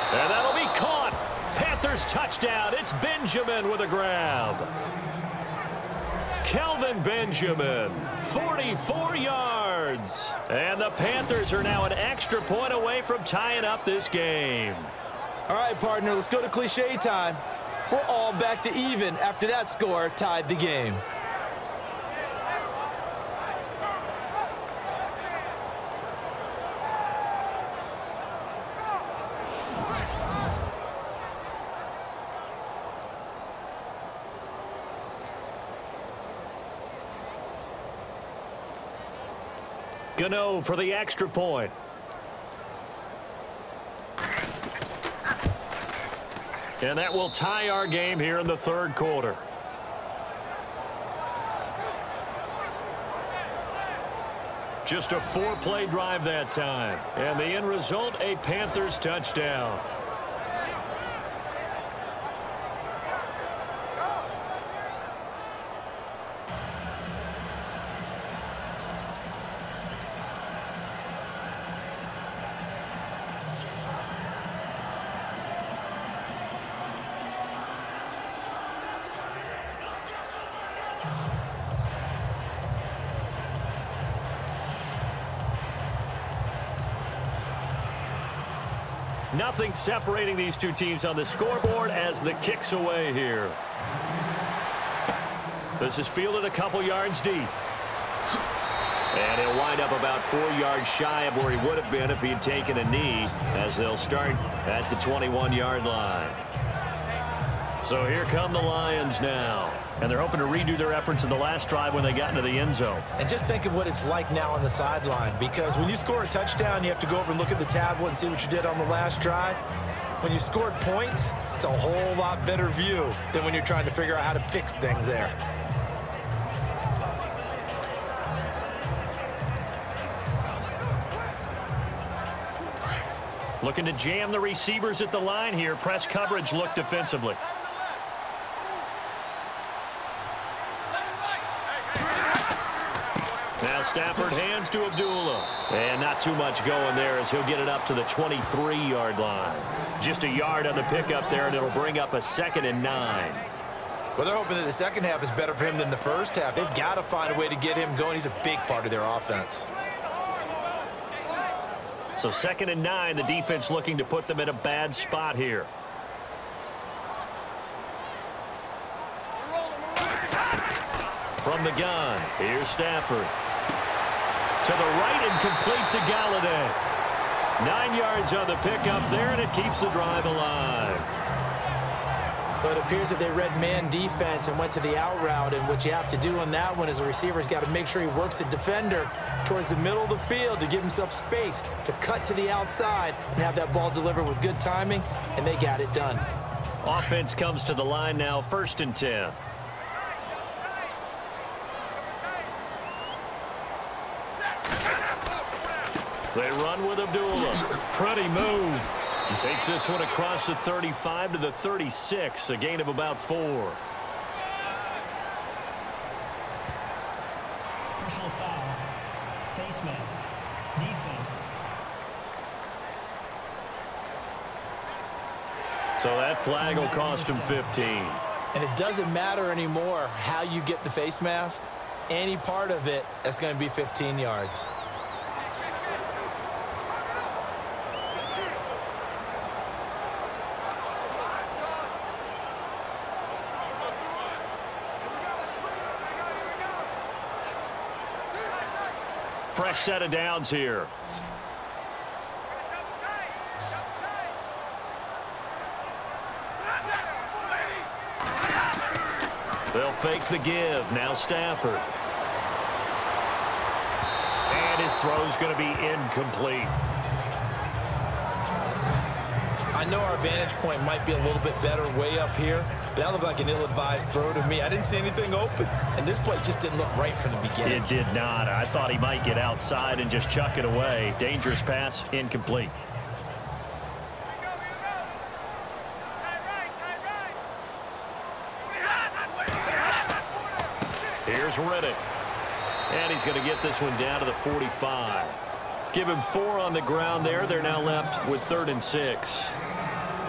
And that'll be caught. Panthers touchdown. It's Benjamin with a grab. Kelvin Benjamin, forty-four yards. And the Panthers are now an extra point away from tying up this game. All right, partner, let's go to cliche time. We're all back to even after that score tied the game. Gano for the extra point. And that will tie our game here in the third quarter. Just a four-play drive that time. And the end result, a Panthers touchdown. Nothing separating these two teams on the scoreboard as the kick's away here. This is fielded a couple yards deep. And he'll wind up about four yards shy of where he would have been if he had taken a knee, as they'll start at the twenty-one-yard line. So here come the Lions now. And they're hoping to redo their efforts in the last drive when they got into the end zone. And just think of what it's like now on the sideline, because when you score a touchdown, you have to go over and look at the tablet and see what you did on the last drive. when you scored points, it's a whole lot better view than when you're trying to figure out how to fix things there. Looking to jam the receivers at the line here. Press coverage look defensively. Now Stafford hands to Abdullah. And not too much going there as he'll get it up to the twenty-three yard line. Just a yard on the pickup there, and it'll bring up a second and nine. Well, they're hoping that the second half is better for him than the first half. They've got to find a way to get him going. He's a big part of their offense. So second and nine, the defense looking to put them in a bad spot here. From the gun, here's Stafford. To the right and complete to Galladay. Nine yards on the pickup there, and it keeps the drive alive. But it appears that they read man defense and went to the out route, and what you have to do on that one is the receiver's got to make sure he works the defender towards the middle of the field to give himself space to cut to the outside and have that ball delivered with good timing, and they got it done. Offense comes to the line now, first and ten. They run with Abdullah. Pretty move. And takes this one across the thirty-five to the thirty-six, a gain of about four. Personal foul. Face mask. Defense. So that flag will cost him fifteen. And it doesn't matter anymore how you get the face mask. Any part of it, that's going to be fifteen yards. Fresh set of downs here. They'll fake the give. Now Stafford. And his throw's going to be incomplete. I know our vantage point might be a little bit better way up here, but that looked like an ill-advised throw to me. I didn't see anything open, and this play just didn't look right from the beginning. It did not. I thought he might get outside and just chuck it away. Dangerous pass, incomplete. Here's Riddick, and he's going to get this one down to the forty-five. Give him four on the ground there. They're now left with third and six.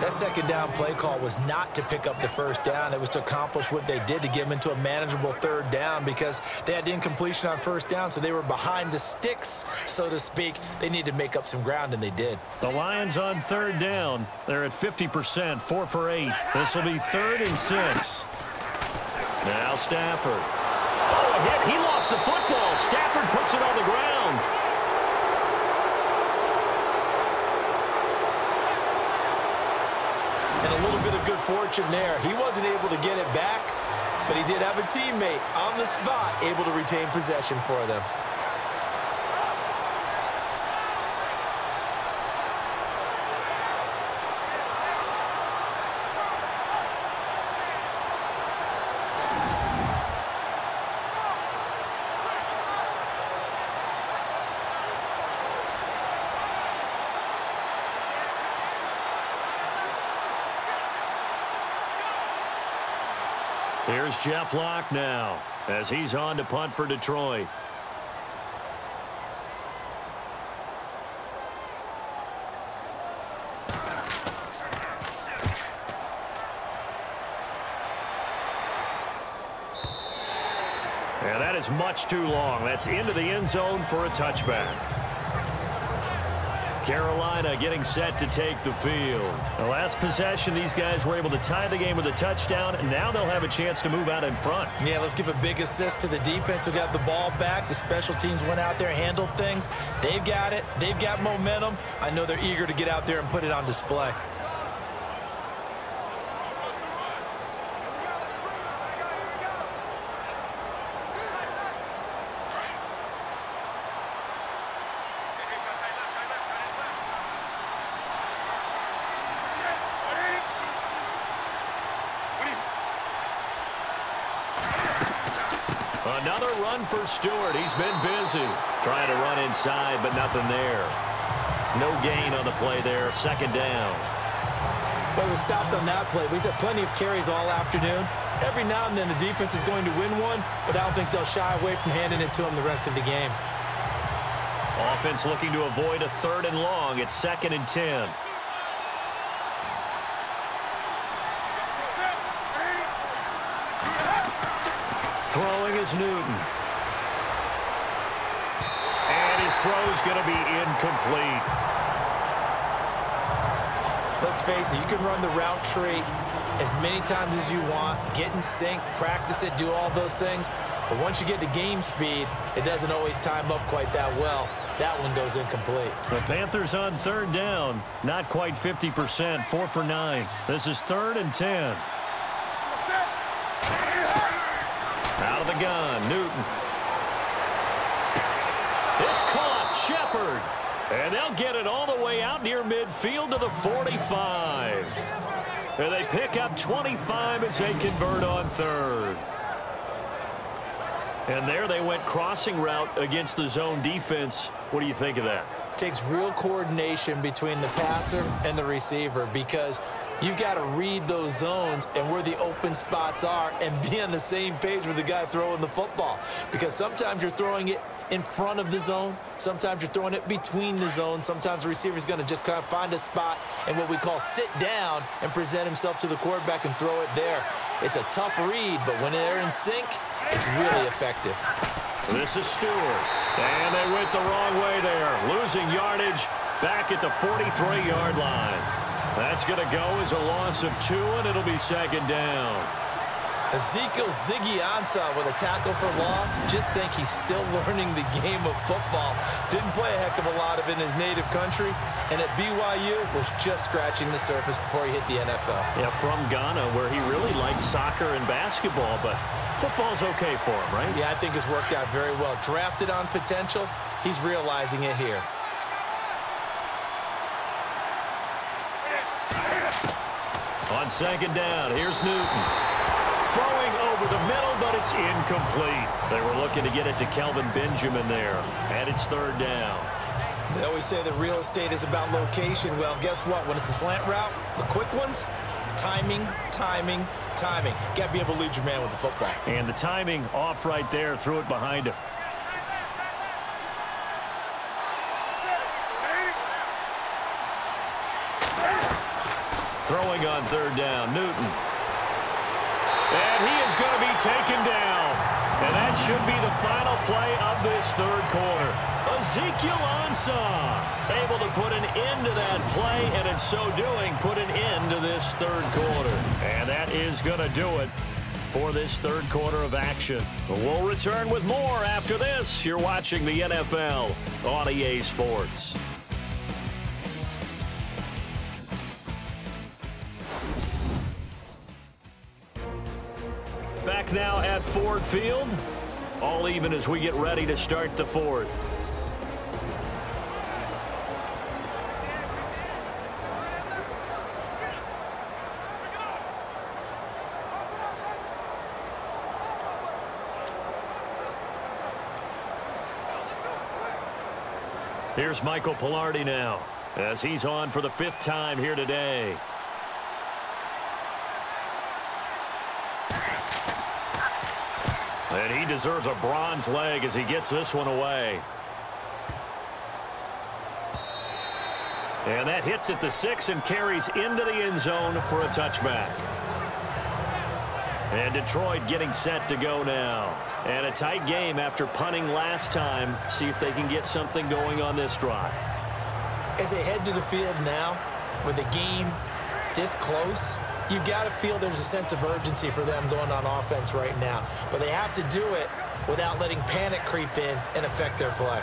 That second down play call was not to pick up the first down. It was to accomplish what they did to get them into a manageable third down because they had the incompletion on first down, so they were behind the sticks, so to speak. They needed to make up some ground, and they did. The Lions on third down. They're at fifty percent, four for eight. This will be third and six. Now Stafford. Oh, a hit. He lost the football. Stafford puts it on the ground. And a little bit of good fortune there. He wasn't able to get it back, but he did have a teammate on the spot able to retain possession for them. Here's Jeff Locke now as he's on to punt for Detroit. Yeah, that is much too long. That's into the end zone for a touchback. Carolina getting set to take the field. The last possession, these guys were able to tie the game with a touchdown, and now they'll have a chance to move out in front. Yeah, let's give a big assist to the defense who got the ball back. The special teams went out there, handled things. They've got it. They've got momentum. I know they're eager to get out there and put it on display. Another run for Stewart. He's been busy. Trying to run inside, but nothing there. No gain on the play there. Second down. But was stopped on that play. We've had plenty of carries all afternoon. Every now and then the defense is going to win one, but I don't think they'll shy away from handing it to him the rest of the game. Offense looking to avoid a third and long. It's second and ten. Throwing is Newton. And his throw is going to be incomplete. Let's face it, you can run the route tree as many times as you want, get in sync, practice it, do all those things. But once you get to game speed, it doesn't always time up quite that well. That one goes incomplete. The Panthers on third down, not quite fifty percent, four for nine. This is third and ten. Out of the gun, Newton. It's caught, Shepard. And they'll get it all the way out near midfield to the forty-five. And they pick up twenty-five as they convert on third. And there they went crossing route against the zone defense. What do you think of that? Takes real coordination between the passer and the receiver, because you've got to read those zones and where the open spots are and be on the same page with the guy throwing the football. Because sometimes you're throwing it in front of the zone. Sometimes you're throwing it between the zone. Sometimes the receiver's going to just kind of find a spot and what we call sit down and present himself to the quarterback and throw it there. It's a tough read, but when they're in sync, it's really effective. This is Stewart, and they went the wrong way there. Losing yardage back at the forty-three yard line. That's going to go as a loss of two, and it'll be second down. Ezekiel Ziggy Ansah with a tackle for loss. Just think he's still learning the game of football. Didn't play a heck of a lot of it in his native country, and at B Y U was just scratching the surface before he hit the N F L. Yeah, from Ghana, where he really liked soccer and basketball, but football's okay for him, right? Yeah, I think it's worked out very well. Drafted on potential, he's realizing it here. On second down, here's Newton. Throwing over the middle, but it's incomplete. They were looking to get it to Kelvin Benjamin there, and it's third down. They always say that real estate is about location. Well, guess what? When it's a slant route, the quick ones, timing, timing, timing. Got to be able to lead your man with the football. And the timing off right there, threw it behind him. Throwing on third down, Newton. And he is going to be taken down. And that should be the final play of this third quarter. Ezekiel Ansah able to put an end to that play, and in so doing, put an end to this third quarter. And that is going to do it for this third quarter of action. We'll return with more after this. You're watching the N F L on E A Sports. Back now at Ford Field, all even as we get ready to start the fourth. Here's Michael Palardy now, as he's on for the fifth time here today. And he deserves a bronze leg as he gets this one away. And that hits at the six and carries into the end zone for a touchback. And Detroit getting set to go now. And a tight game after punting last time. See if they can get something going on this drive. As they head to the field now, with the game this close, you've got to feel there's a sense of urgency for them going on offense right now. But they have to do it without letting panic creep in and affect their play.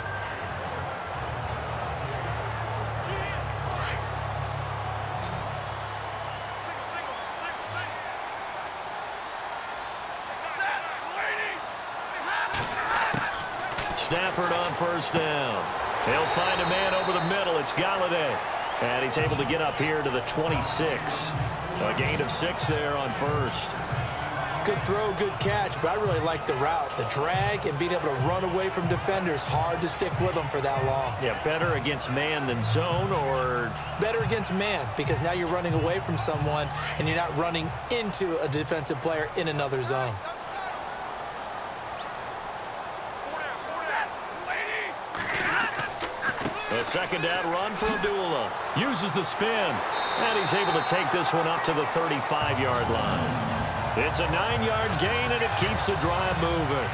Stafford on first down. They'll find a man over the middle. It's Golladay. And he's able to get up here to the twenty-six. A gain of six there on first. Good throw, good catch, but I really like the route. The drag and being able to run away from defenders, hard to stick with them for that long. Yeah, better against man than zone, or? Better against man, because now you're running away from someone and you're not running into a defensive player in another zone. A second down run for Abdullah. Uses the spin, and he's able to take this one up to the thirty-five yard line. It's a nine yard gain, and it keeps the drive moving.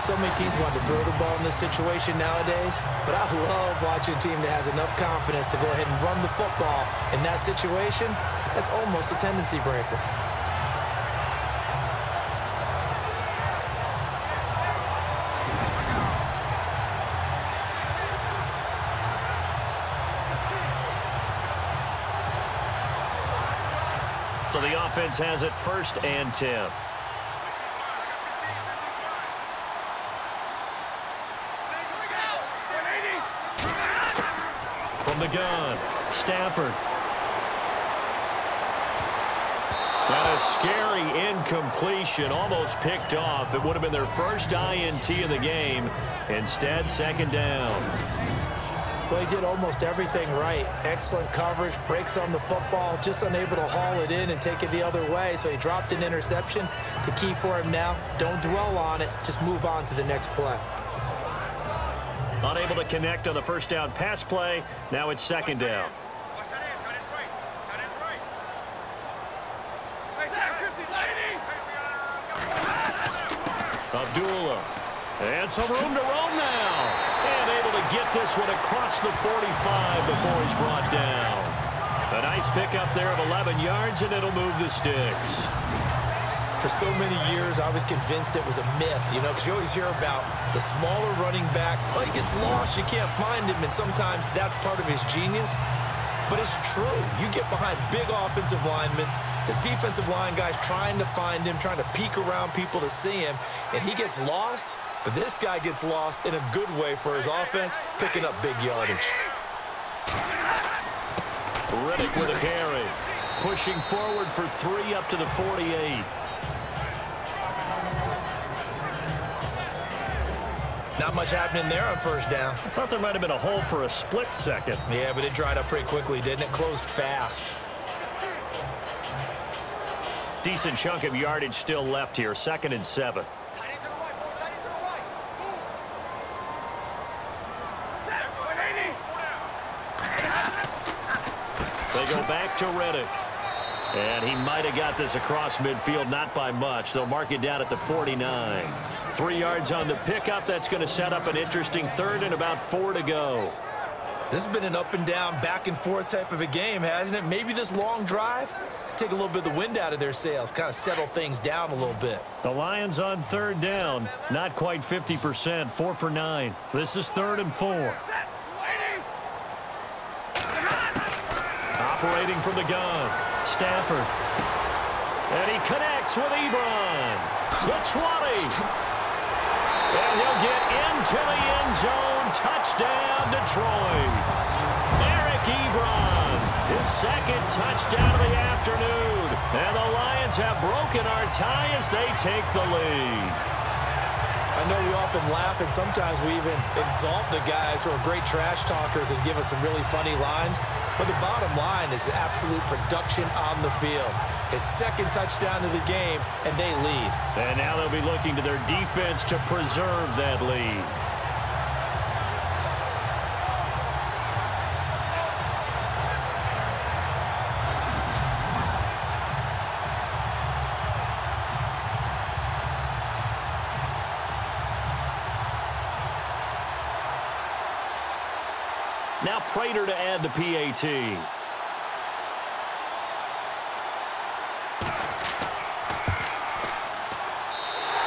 So many teams want to throw the ball in this situation nowadays, but I love watching a team that has enough confidence to go ahead and run the football. In that situation, that's almost a tendency breaker. So the offense has it first and ten. From the gun, Stafford. That is scary incompletion, almost picked off. It would have been their first I N T of the game. Instead, second down. Well, he did almost everything right. Excellent coverage, breaks on the football, just unable to haul it in and take it the other way. So he dropped an interception. The key for him now, don't dwell on it. Just move on to the next play. Unable to connect on the first down pass play. Now it's second down. Abdullah. And some room to roam now. Get this one across the forty-five before he's brought down. A nice pickup there of eleven yards, and it'll move the sticks. For so many years, I was convinced it was a myth, you know, because you always hear about the smaller running back. Oh, he gets lost, you can't find him, and sometimes that's part of his genius. But it's true. You get behind big offensive linemen, the defensive line guys trying to find him, trying to peek around people to see him, and he gets lost. But this guy gets lost in a good way for his offense, picking up big yardage. Riddick with a carry. Pushing forward for three up to the forty-eight. Not much happening there on first down. I thought there might have been a hole for a split second. Yeah, but it dried up pretty quickly, didn't it? Closed fast. Decent chunk of yardage still left here. Second and seven. Go back to Riddick. And he might have got this across midfield, not by much. They'll mark it down at the forty-nine. Three yards on the pickup. That's going to set up an interesting third and about four to go. This has been an up and down, back and forth type of a game, hasn't it? Maybe this long drive could take a little bit of the wind out of their sails, kind of settle things down a little bit. The Lions on third down, not quite fifty percent, four for nine. This is third and four. Operating from the gun, Stafford. And he connects with Ebron. The twenty. And he'll get into the end zone. Touchdown, Detroit. Eric Ebron, his second touchdown of the afternoon. And the Lions have broken our tie as they take the lead. I know we often laugh, and sometimes we even exalt the guys who are great trash talkers and give us some really funny lines. But the bottom line is absolute production on the field. His second touchdown of the game, and they lead. And now they'll be looking to their defense to preserve that lead. Now Prater to add the P A T.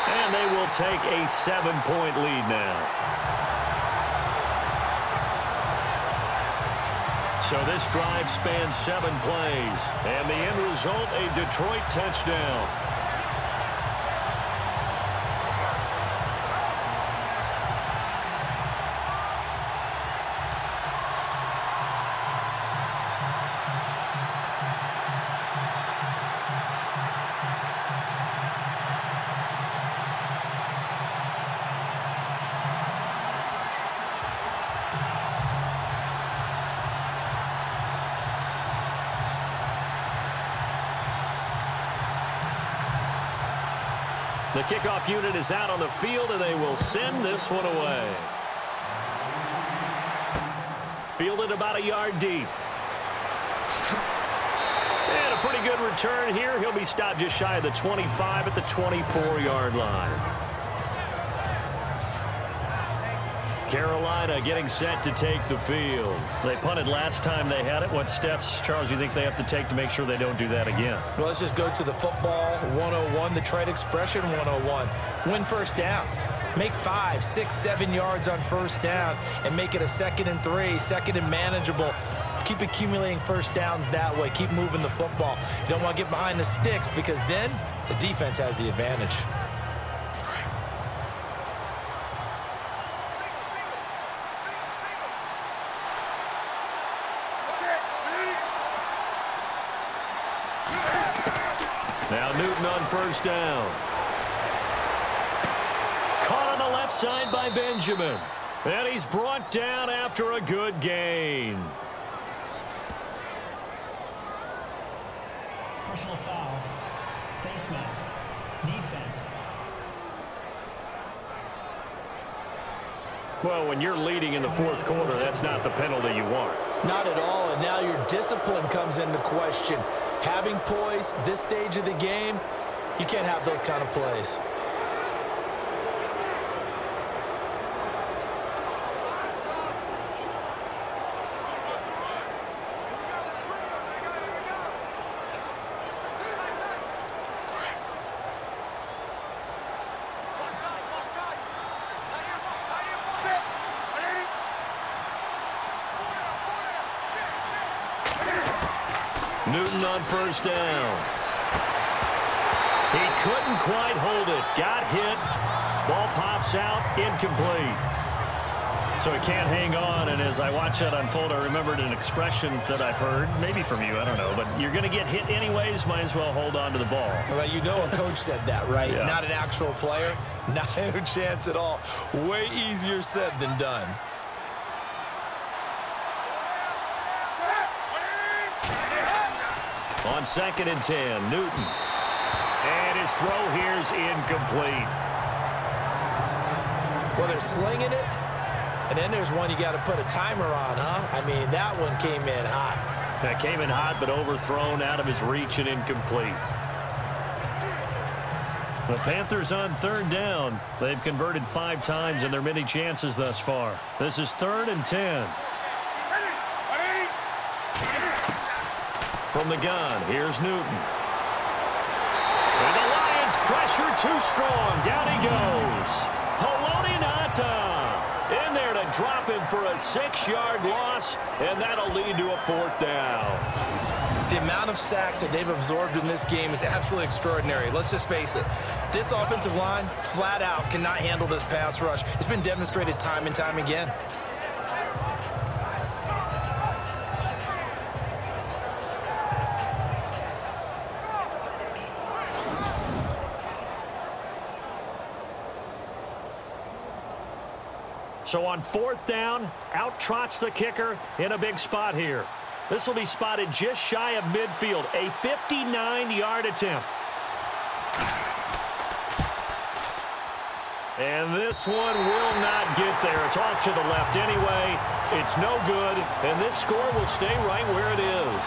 And they will take a seven point lead now. So this drive spans seven plays. And the end result, a Detroit touchdown. The kickoff unit is out on the field, and they will send this one away. Fielded about a yard deep. And a pretty good return here. He'll be stopped just shy of the twenty-five at the twenty-four yard line. Carolina getting set to take the field. They punted last time they had it. What steps, Charles, do you think they have to take to make sure they don't do that again? Well, let's just go to the football one oh one, the trade expression one oh one. Win first down. Make five, six, seven yards on first down and make it a second and three, second and manageable. Keep accumulating first downs that way. Keep moving the football. You don't want to get behind the sticks because then the defense has the advantage. Now Newton on first down. Signed by Benjamin, and he's brought down after a good gain. Personal foul, face mask, defense. Well, when you're leading in the fourth quarter, that's not the penalty you want. Not at all, and now your discipline comes into question. Having poise this stage of the game, you can't have those kind of plays. Newton on first down. He couldn't quite hold it. Got hit. Ball pops out. Incomplete. So he can't hang on, and as I watch that unfold, I remembered an expression that I've heard, maybe from you, I don't know, but you're going to get hit anyways, might as well hold on to the ball. Well, you know a coach said that, right? Yeah. Not an actual player. Not a chance at all. Way easier said than done. On second and ten, Newton. And his throw here's incomplete. Well, they're slinging it, and then there's one you got to put a timer on, huh? I mean, that one came in hot. That came in hot, but overthrown, out of his reach, and incomplete. The Panthers on third down. They've converted five times in their many chances thus far. This is third and ten. From the gun, here's Newton. And the Lions pressure too strong. Down he goes. Haloti Ngata in there to drop him for a six yard loss, and that'll lead to a fourth down. The amount of sacks that they've absorbed in this game is absolutely extraordinary. Let's just face it. This offensive line, flat out, cannot handle this pass rush. It's been demonstrated time and time again. So on fourth down, out trots the kicker in a big spot here. This will be spotted just shy of midfield, a fifty-nine yard attempt. And this one will not get there. It's off to the left anyway. It's no good, and this score will stay right where it is.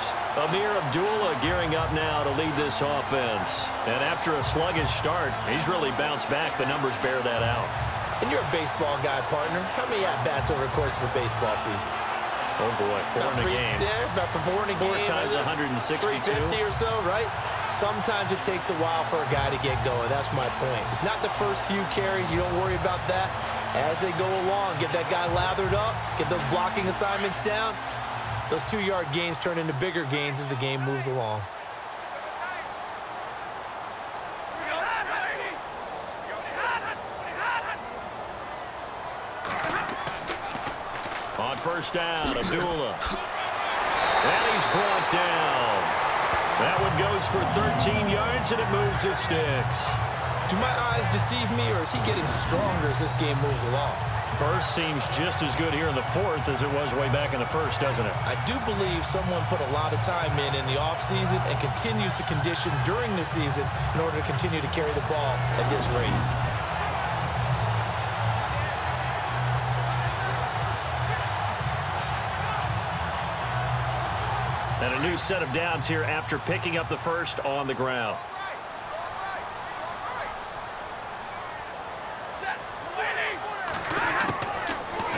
Ameer Abdullah gearing up now to lead this offense. And after a sluggish start, he's really bounced back. The numbers bear that out. And you're a baseball guy, partner. How many at-bats over the course of a baseball season? Oh, boy, four in a game. Yeah, about four in a game. Four times one hundred sixty-two. three fifty or so, right? Sometimes it takes a while for a guy to get going. That's my point. It's not the first few carries. You don't worry about that. As they go along, get that guy lathered up, get those blocking assignments down. Those two yard gains turn into bigger gains as the game moves along. First down, Abdullah. And he's brought down. That one goes for thirteen yards, and it moves his sticks. Do my eyes deceive me, or is he getting stronger as this game moves along? burst seems just as good here in the fourth as it was way back in the first, doesn't it? I do believe someone put a lot of time in in the offseason and continues to condition during the season in order to continue to carry the ball at this rate. And a new set of downs here after picking up the first on the ground.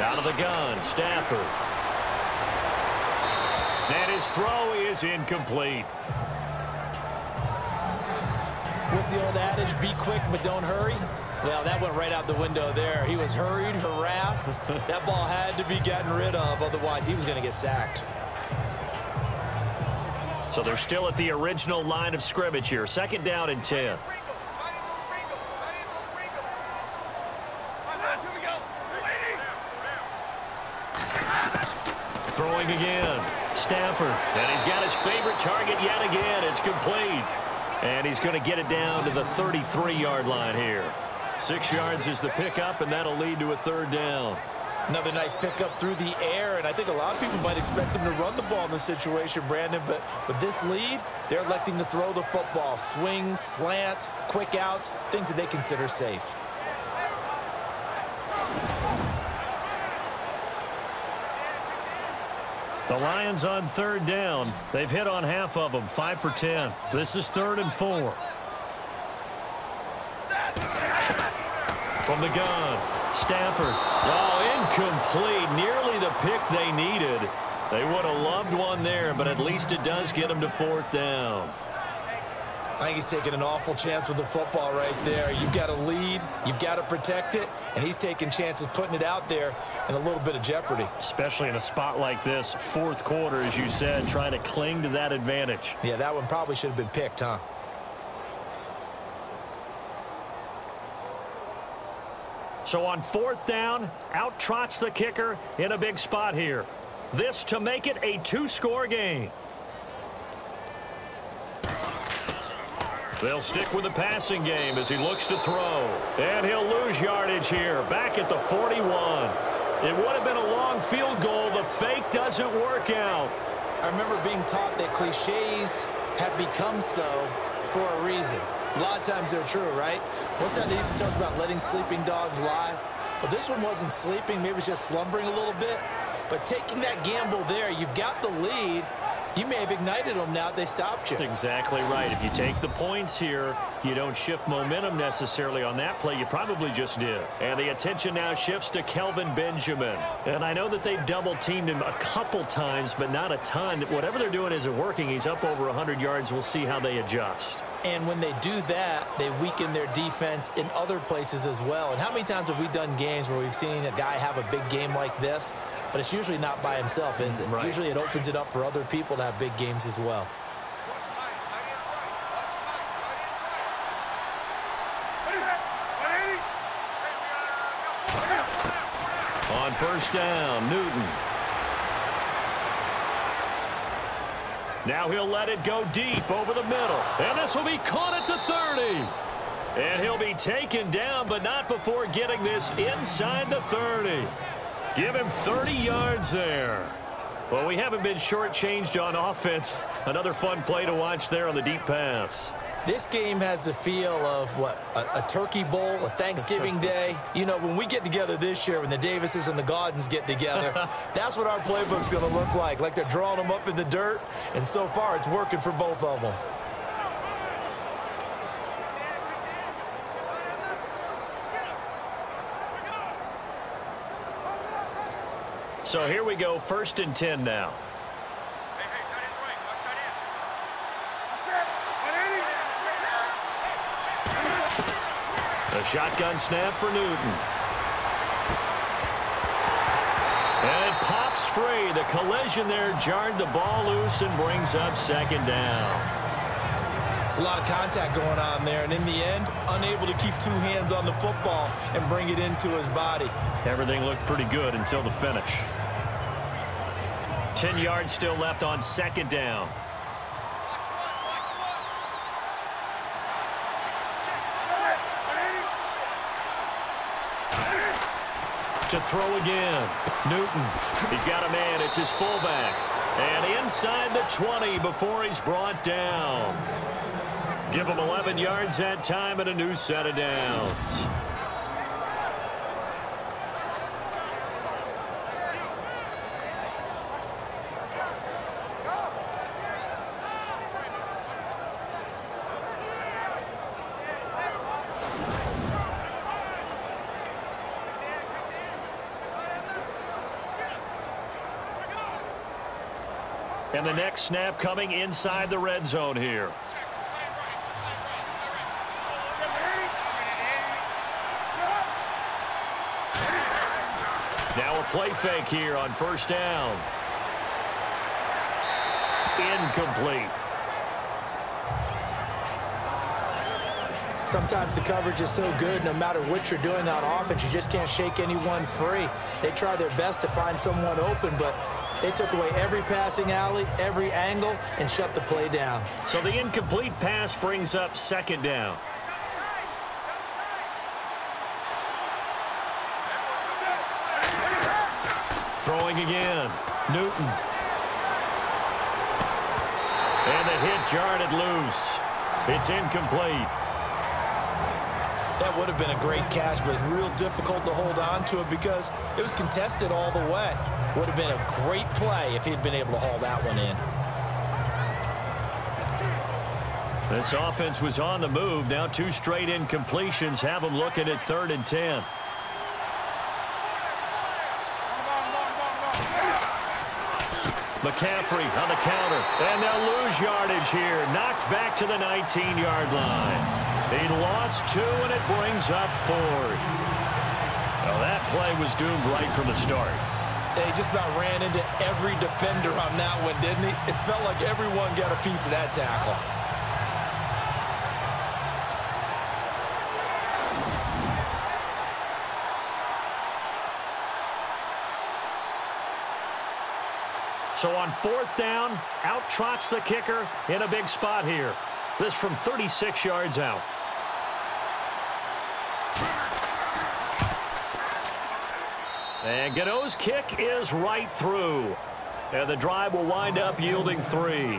Out of the gun, Stafford. And his throw is incomplete. What's the old adage? Be quick, but don't hurry. Well, that went right out the window there. He was hurried, harassed. That ball had to be gotten rid of, otherwise he was going to get sacked. So they're still at the original line of scrimmage here. Second down and ten. Throwing again. Stafford. And he's got his favorite target yet again. It's complete. And he's going to get it down to the thirty-three yard line here. Six yards is the pickup, and that'll lead to a third down. Another nice pickup through the air, and I think a lot of people might expect them to run the ball in this situation, Brandon, but with this lead, they're electing to throw the football. Swings, slants, quick outs, things that they consider safe. The Lions on third down. They've hit on half of them, five for ten. This is third and four. From the gun, Stafford. Oh, incomplete. Nearly the pick they needed. They would have loved one there, but at least it does get them to fourth down. I think he's taking an awful chance with the football right there. You've got a lead. You've got to protect it. And he's taking chances putting it out there in a little bit of jeopardy. Especially in a spot like this, fourth quarter, as you said, trying to cling to that advantage. Yeah, that one probably should have been picked, huh? So on fourth down, out trots the kicker in a big spot here. This to make it a two-score game. They'll stick with the passing game as he looks to throw. And he'll lose yardage here, back at the forty-one. It would have been a long field goal. The fake doesn't work out. I remember being taught that cliches have become so for a reason. A lot of times they're true, right? What's that they used to tell us about letting sleeping dogs lie? Well, this one wasn't sleeping. Maybe it was just slumbering a little bit. But taking that gamble there, you've got the lead. You may have ignited them now. They stopped you. That's exactly right. If you take the points here, you don't shift momentum necessarily on that play. You probably just did. And the attention now shifts to Kelvin Benjamin. And I know that they double-teamed him a couple times, but not a ton. Whatever they're doing isn't working. He's up over one hundred yards. We'll see how they adjust. And when they do that, they weaken their defense in other places as well. And how many times have we done games where we've seen a guy have a big game like this, but it's usually not by himself, is it? Right. Usually it opens it up for other people to have big games as well. On first down, Newton. Now he'll let it go deep over the middle. And this will be caught at the thirty. And he'll be taken down, but not before getting this inside the thirty. Give him thirty yards there. Well, we haven't been shortchanged on offense. Another fun play to watch there on the deep pass. This game has the feel of, what, a, a turkey bowl, a Thanksgiving day. You know, when we get together this year, when the Davises and the Gaudins get together, that's what our playbook's going to look like, like they're drawing them up in the dirt, and so far it's working for both of them. So here we go, first and ten now. A shotgun snap for Newton. And it pops free. The collision there jarred the ball loose and brings up second down. It's a lot of contact going on there. And in the end, unable to keep two hands on the football and bring it into his body. Everything looked pretty good until the finish. Ten yards still left on second down. to throw again. Newton. He's got a man. It's his fullback. And inside the twenty before he's brought down. Give him eleven yards that time and a new set of downs. And the next snap coming inside the red zone here. Now a play fake here on first down. Incomplete. Sometimes the coverage is so good, no matter what you're doing on offense, you just can't shake anyone free. They try their best to find someone open, but they took away every passing alley, every angle, and shut the play down. So the incomplete pass brings up second down. Throwing again. Newton. And the hit jarred it loose. It's incomplete. That would have been a great catch, but it's real difficult to hold on to it because it was contested all the way. Would have been a great play if he'd been able to haul that one in. This offense was on the move. Now two straight incompletions have them looking at third and ten. McCaffrey on the counter, and they'll lose yardage here. Knocked back to the nineteen-yard line. He lost two, and it brings up fourth. Well, that play was doomed right from the start. They just about ran into every defender on that one, didn't he? It felt like everyone got a piece of that tackle. So on fourth down, out trots the kicker in a big spot here. This from thirty-six yards out. And Gano's kick is right through. And the drive will wind up yielding three.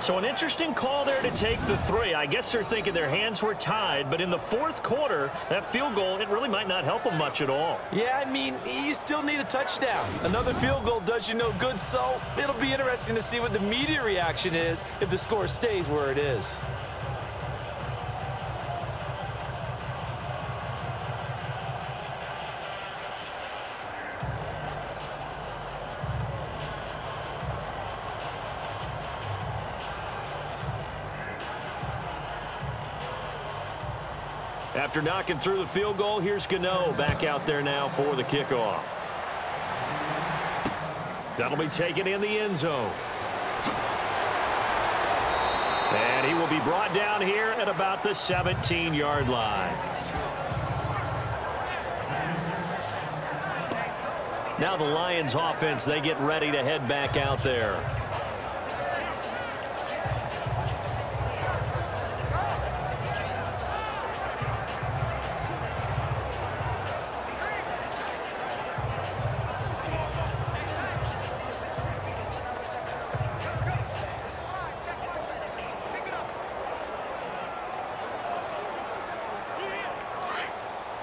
So an interesting call there to take the three. I guess they're thinking their hands were tied, but in the fourth quarter, that field goal, it really might not help them much at all. Yeah, I mean, you still need a touchdown. Another field goal does you no good, so it'll be interesting to see what the media reaction is if the score stays where it is. After knocking through the field goal, here's Gano back out there now for the kickoff. That'll be taken in the end zone. And he will be brought down here at about the seventeen-yard line. Now the Lions offense, they get ready to head back out there.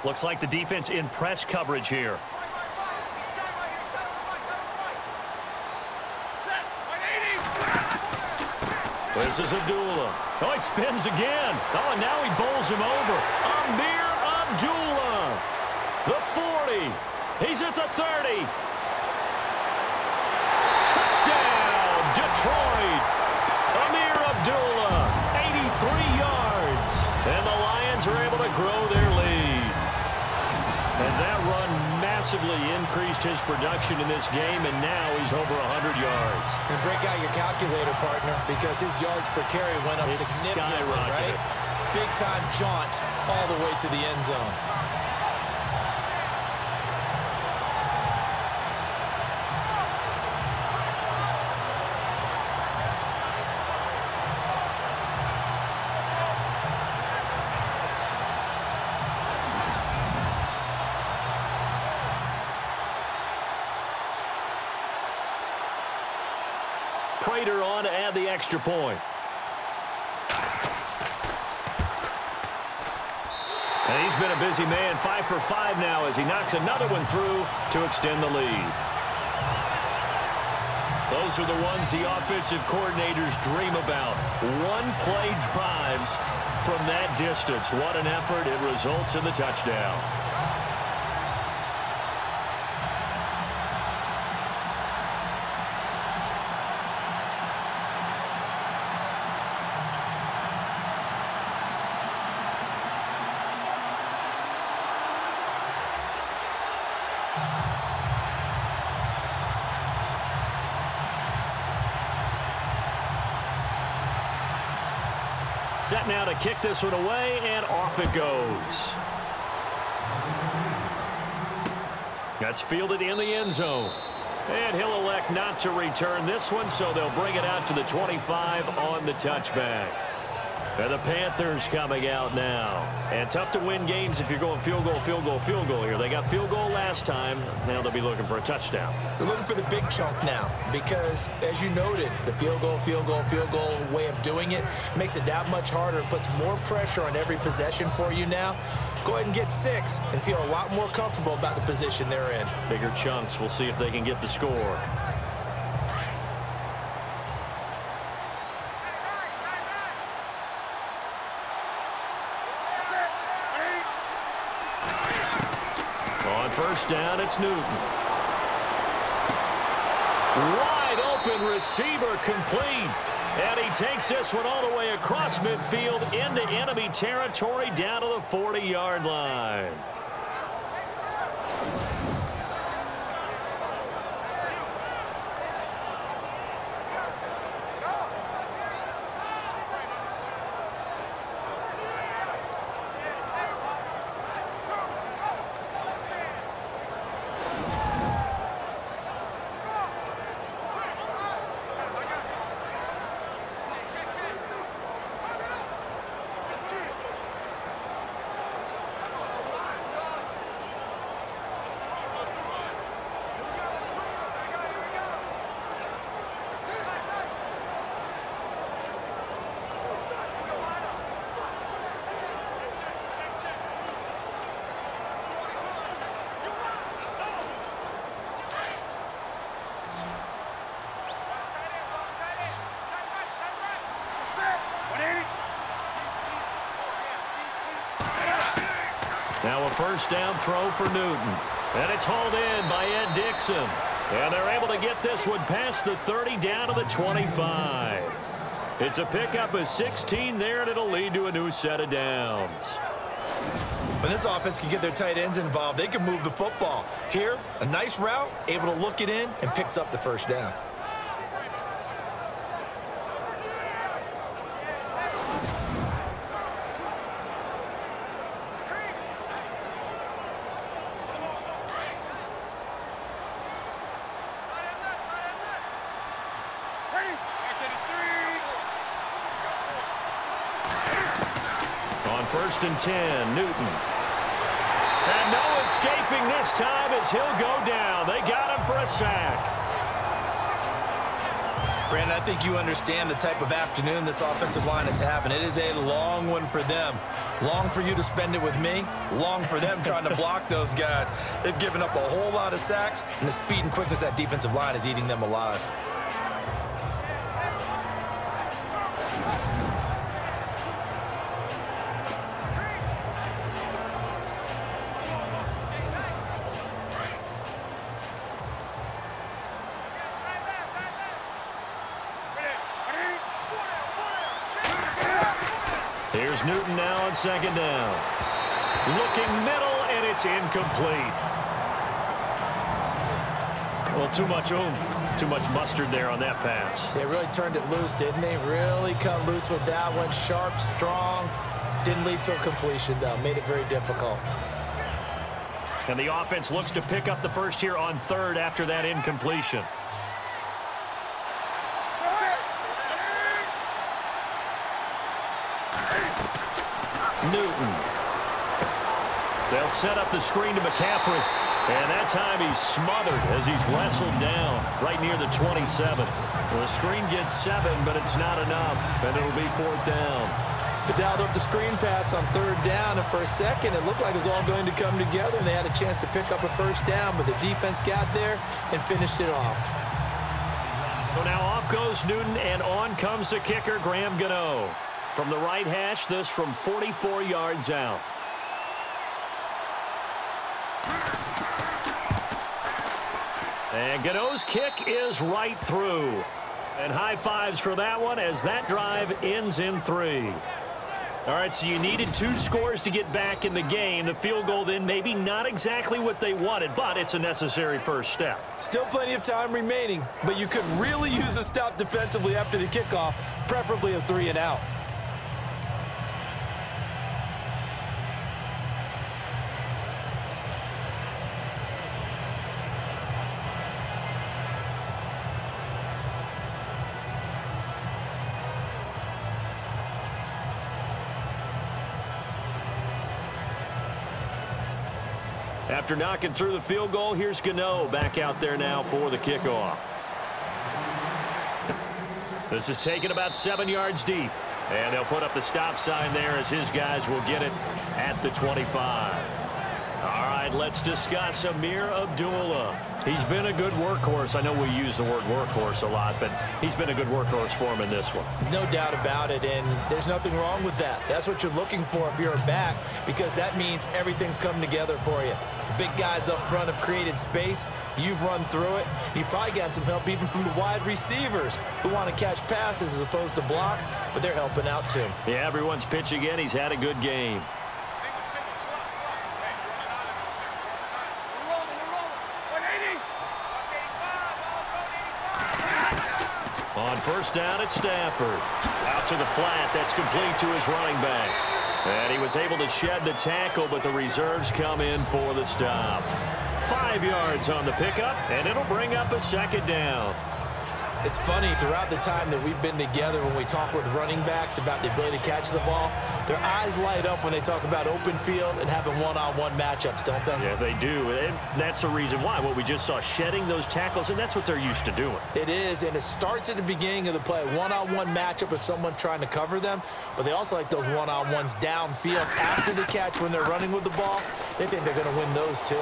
Looks like the defense in press coverage here. This is Abdullah. Oh, it spins again. Oh, and now he bowls him over. Ameer Abdullah. The forty. He's at the thirty. Touchdown, Detroit. Ameer Abdullah, eighty-three yards. And the Lions are able to grow their lead. And that run massively increased his production in this game, and now he's over one hundred yards. And break out your calculator, partner, because his yards per carry went up significantly, right? Big-time jaunt all the way to the end zone. Prater on to add the extra point. And he's been a busy man, five for five now as he knocks another one through to extend the lead. Those are the ones the offensive coordinators dream about. One play drives from that distance. What an effort. It results in the touchdown. Set now to kick this one away, and off it goes. That's fielded in the end zone. And he'll elect not to return this one, so they'll bring it out to the twenty-five on the touchback. And the Panthers coming out now. And tough to win games if you're going field goal, field goal, field goal here. They got field goal last time. Now they'll be looking for a touchdown. They're looking for the big chunk now because, as you noted, the field goal, field goal, field goal way of doing it makes it that much harder, puts more pressure on every possession for you now. Go ahead and get six and feel a lot more comfortable about the position they're in. Bigger chunks. We'll see if they can get the score. First down, it's Newton. Wide open receiver complete. And he takes this one all the way across midfield into enemy territory down to the forty-yard line. Now a first down throw for Newton. And it's hauled in by Ed Dixon. And they're able to get this one past the thirty down to the twenty-five. It's a pickup of sixteen there, and it'll lead to a new set of downs. When this offense can get their tight ends involved, they can move the football. Here, a nice route, able to look it in, and picks up the first down. First and ten, Newton. And no escaping this time as he'll go down. They got him for a sack. Brandon, I think you understand the type of afternoon this offensive line is having. It is a long one for them. Long for you to spend it with me. Long for them trying to block those guys. They've given up a whole lot of sacks, and the speed and quickness of that defensive line is eating them alive. Newton now on second down. Looking middle, and it's incomplete. Well, too much oomph, too much mustard there on that pass. They really turned it loose, didn't they? Really cut loose with that one. Sharp, strong. Didn't lead to a completion, though. Made it very difficult. And the offense looks to pick up the first here on third after that incompletion. Newton. They'll set up the screen to McCaffrey. And that time he's smothered as he's wrestled down right near the twenty-seven. The screen gets seven, but it's not enough, and it'll be fourth down. They dialed up the screen pass on third down, and for a second it looked like it was all going to come together, and they had a chance to pick up a first down, but the defense got there and finished it off. So now off goes Newton, and on comes the kicker, Graham Gano. From the right hash, this from forty-four yards out. And Gano's kick is right through. And high fives for that one as that drive ends in three. All right, so you needed two scores to get back in the game. The field goal then maybe not exactly what they wanted, but it's a necessary first step. Still plenty of time remaining, but you could really use a stop defensively after the kickoff, preferably a three and out. After knocking through the field goal, here's Gano back out there now for the kickoff. This is taken about seven yards deep. And they'll put up the stop sign there as his guys will get it at the twenty-five. All right, let's discuss Ameer Abdullah. He's been a good workhorse. I know we use the word workhorse a lot, but he's been a good workhorse for him in this one. No doubt about it, and there's nothing wrong with that. That's what you're looking for if you're a back, because that means everything's coming together for you. The big guys up front have created space. You've run through it. You've probably got some help even from the wide receivers who want to catch passes as opposed to block, but they're helping out too. Yeah, everyone's pitching in. He's had a good game. On first down at Stafford. Out to the flat. That's complete to his running back. And he was able to shed the tackle, but the reserves come in for the stop. Five yards on the pickup, and it'll bring up a second down. It's funny, throughout the time that we've been together, when we talk with running backs about the ability to catch the ball, their eyes light up when they talk about open field and having one-on-one matchups, don't they? Yeah, they do. And that's the reason why. What we just saw, shedding those tackles, and that's what they're used to doing. It is, and it starts at the beginning of the play, one-on-one matchup if someone's trying to cover them, but they also like those one-on-ones downfield after the catch when they're running with the ball. They think they're going to win those, too.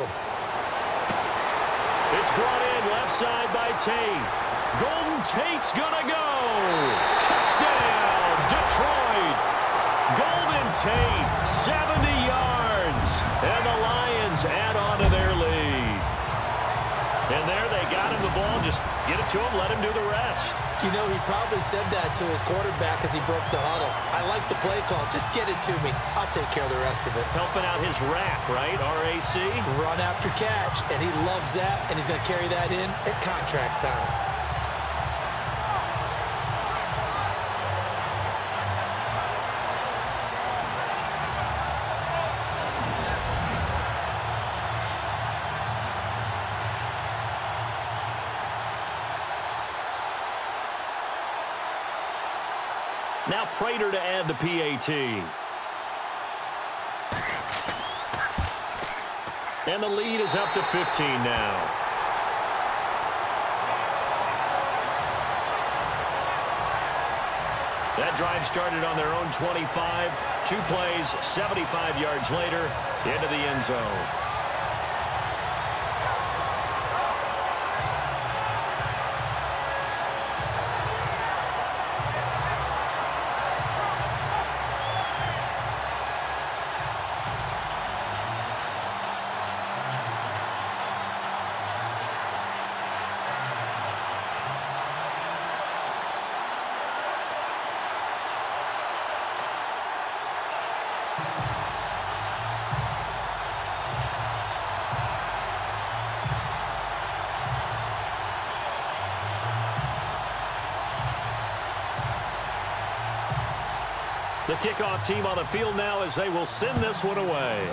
It's brought in left side by Tate. Golden Tate's gonna go. Touchdown, Detroit. Golden Tate, seventy yards. And the Lions add on to their lead. And there they got him the ball. Just get it to him, let him do the rest. You know, he probably said that to his quarterback as he broke the huddle. I like the play call. Just get it to me. I'll take care of the rest of it. Helping out his rack, right? R A C. Run after catch. And he loves that. And he's gonna carry that in at contract time. Now Prater to add the P A T. And the lead is up to fifteen now. That drive started on their own twenty-five. Two plays, seventy-five yards later, into the end zone. The kickoff team on the field now as they will send this one away.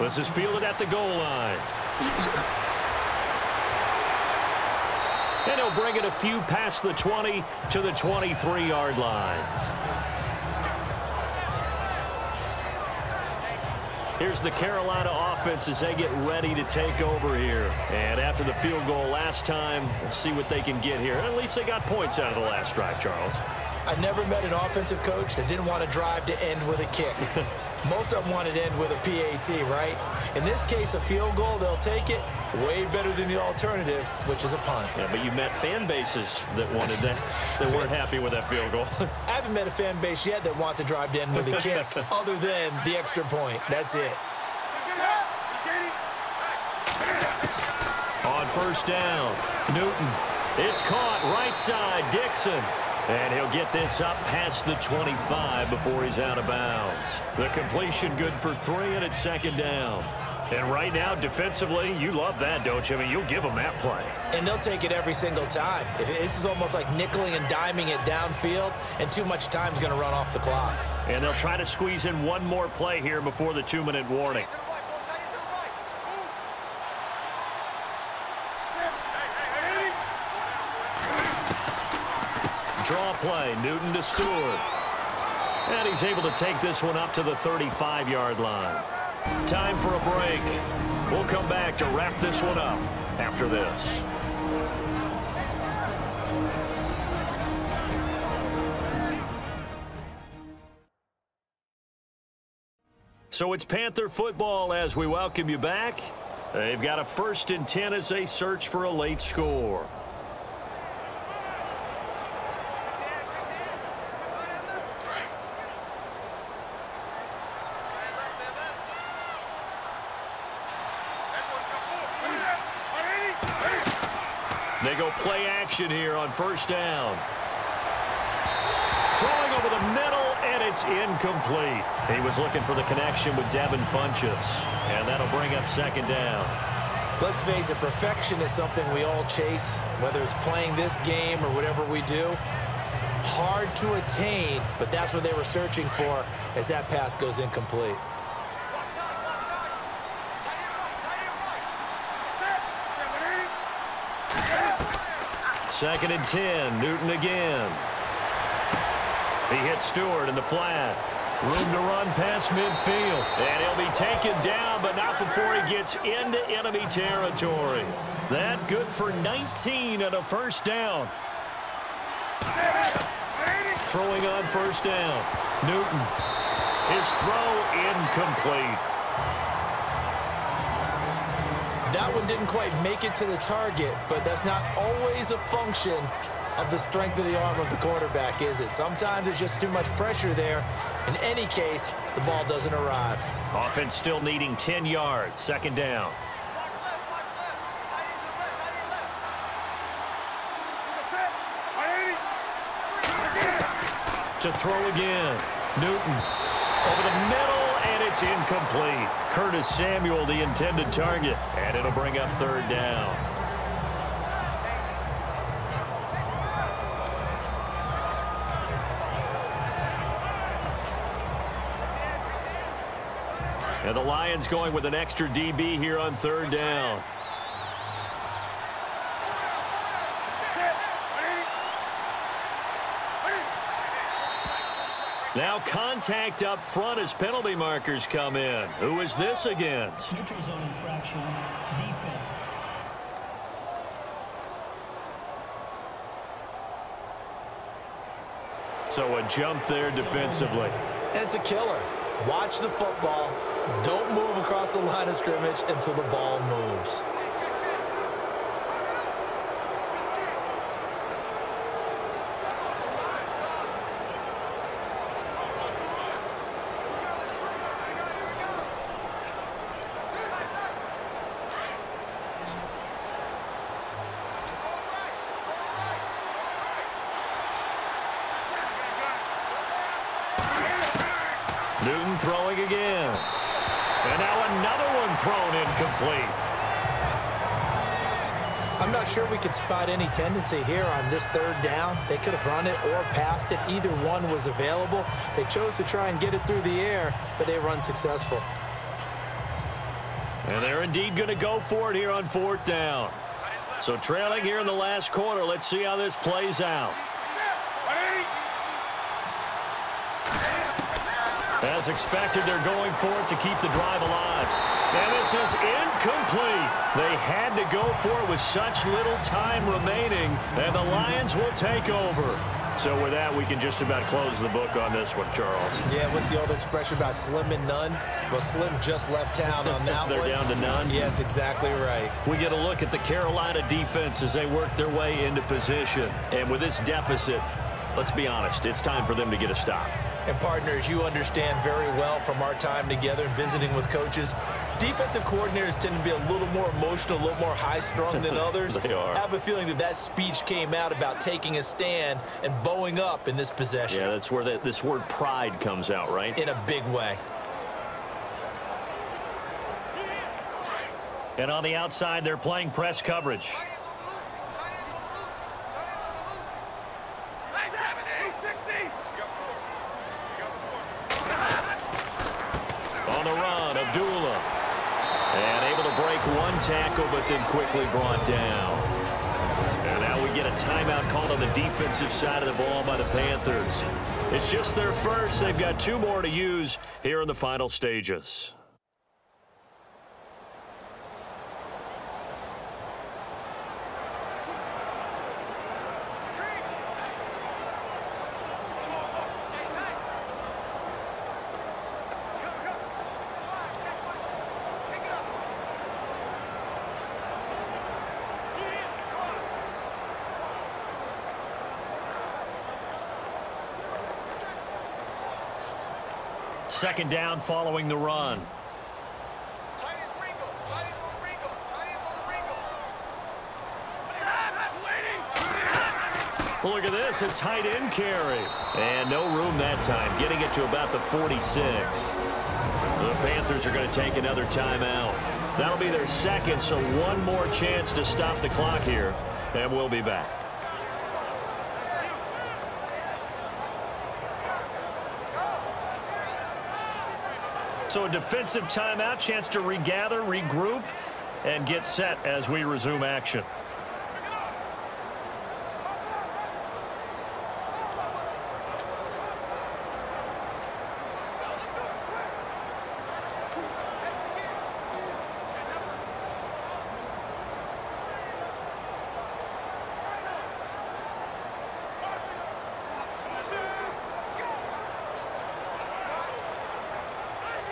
This is fielded at the goal line. And he'll bring it a few past the twenty to the twenty-three yard line. Here's the Carolina offense as they get ready to take over here. And after the field goal last time, we'll see what they can get here. At least they got points out of the last drive, Charles. I've never met an offensive coach that didn't want a drive to end with a kick. Most of them wanted to end with a P A T, right? In this case, a field goal, they'll take it. Way better than the alternative, which is a punt. Yeah, but you met fan bases that wanted that. They weren't happy with that field goal. I haven't met a fan base yet that wants a drive to end with a kick, other than the extra point. That's it. On first down, Newton. It's caught right side, Dixon. And he'll get this up past the twenty-five before he's out of bounds. The completion good for three, and it's second down. And right now, defensively, you love that, don't you? I mean, you'll give them that play. And they'll take it every single time. This is almost like nickeling and diming it downfield, and too much time's going to run off the clock. And they'll try to squeeze in one more play here before the two-minute warning. Draw play, Newton to Stewart. And he's able to take this one up to the thirty-five yard line. Time for a break. We'll come back to wrap this one up after this. So it's Panther football as we welcome you back. They've got a first and ten as they search for a late score. They go play action here on first down. Throwing over the middle, and it's incomplete. He was looking for the connection with Devin Funchess, and that'll bring up second down. Let's face it, perfection is something we all chase, whether it's playing this game or whatever we do. Hard to attain, but that's what they were searching for as that pass goes incomplete. Second and ten, Newton again. He hits Stewart in the flat. Room to run past midfield. And he'll be taken down, but not before he gets into enemy territory. That good for nineteen and a first down. Throwing on first down. Newton. His throw incomplete. That one didn't quite make it to the target, but that's not always a function of the strength of the arm of the quarterback, is it? Sometimes there's just too much pressure there. In any case, the ball doesn't arrive. Offense still needing ten yards, second down. To throw again, Newton over the middle. And it's incomplete. Curtis Samuel, the intended target. And it'll bring up third down. And the Lions going with an extra D B here on third down. Now contact up front as penalty markers come in. Who is this against? Neutral zone infraction, defense. So a jump there defensively. And it's a killer. Watch the football. Don't move across the line of scrimmage until the ball moves. Newton throwing again. And now another one thrown incomplete. I'm not sure we could spot any tendency here on this third down. They could have run it or passed it. Either one was available. They chose to try and get it through the air, but they were unsuccessful. And they're indeed going to go for it here on fourth down. So trailing here in the last quarter. Let's see how this plays out. As expected, they're going for it to keep the drive alive. And this is incomplete. They had to go for it with such little time remaining, and the Lions will take over. So with that, we can just about close the book on this one, Charles. Yeah, what's the old expression about slim and none? Well, Slim just left town on that They're one. They're down to none? Yes, exactly right. We get a look at the Carolina defense as they work their way into position. And with this deficit, let's be honest, it's time for them to get a stop. And partners, you understand very well from our time together and visiting with coaches, defensive coordinators tend to be a little more emotional, a little more high-strung than others. They are. I have a feeling that that speech came out about taking a stand and bowing up in this possession. Yeah, that's where the, this word pride comes out, right? In a big way. And on the outside, they're playing press coverage. One tackle, but then quickly brought down. And now we get a timeout called on the defensive side of the ball by the Panthers. It's just their first. They've got two more to use here in the final stages. Second down following the run. Well, look at this, a tight end carry. And no room that time, getting it to about the forty-six. The Panthers are going to take another timeout. That'll be their second, so one more chance to stop the clock here, and we'll be back. So a defensive timeout, chance to regather, regroup, and get set as we resume action.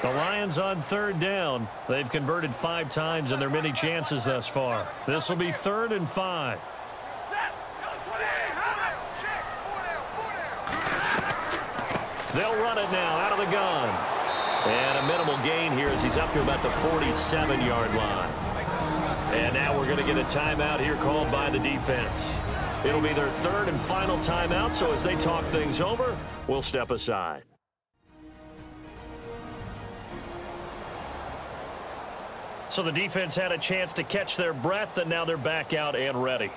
The Lions on third down. They've converted five times on their many chances thus far. This will be third and five. They'll run it now out of the gun. And a minimal gain here as he's up to about the forty-seven yard line. And now we're going to get a timeout here called by the defense. It'll be their third and final timeout, so as they talk things over, we'll step aside. So the defense had a chance to catch their breath, and now they're back out and ready.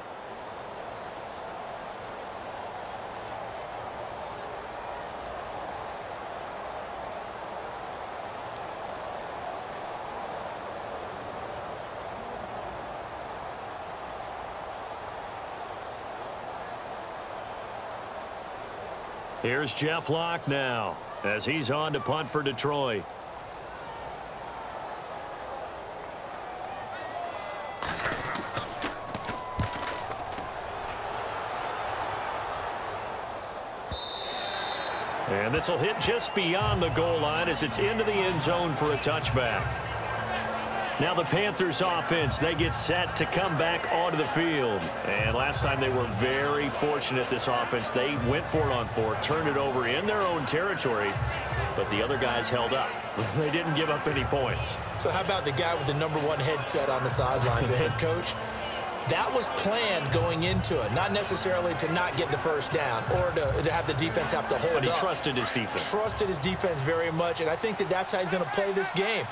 Here's Jeff Locke now, as he's on to punt for Detroit. And this will hit just beyond the goal line as it's into the end zone for a touchback. Now the Panthers offense, they get set to come back onto the field. And last time they were very fortunate, this offense. They went for it on four, turned it over in their own territory, but the other guys held up. They didn't give up any points. So how about the guy with the number one headset on the sidelines, the head coach? That was planned going into it, not necessarily to not get the first down or to, to have the defense have to hold up. But he up. trusted his defense. Trusted his defense very much, and I think that that's how he's going to play this game.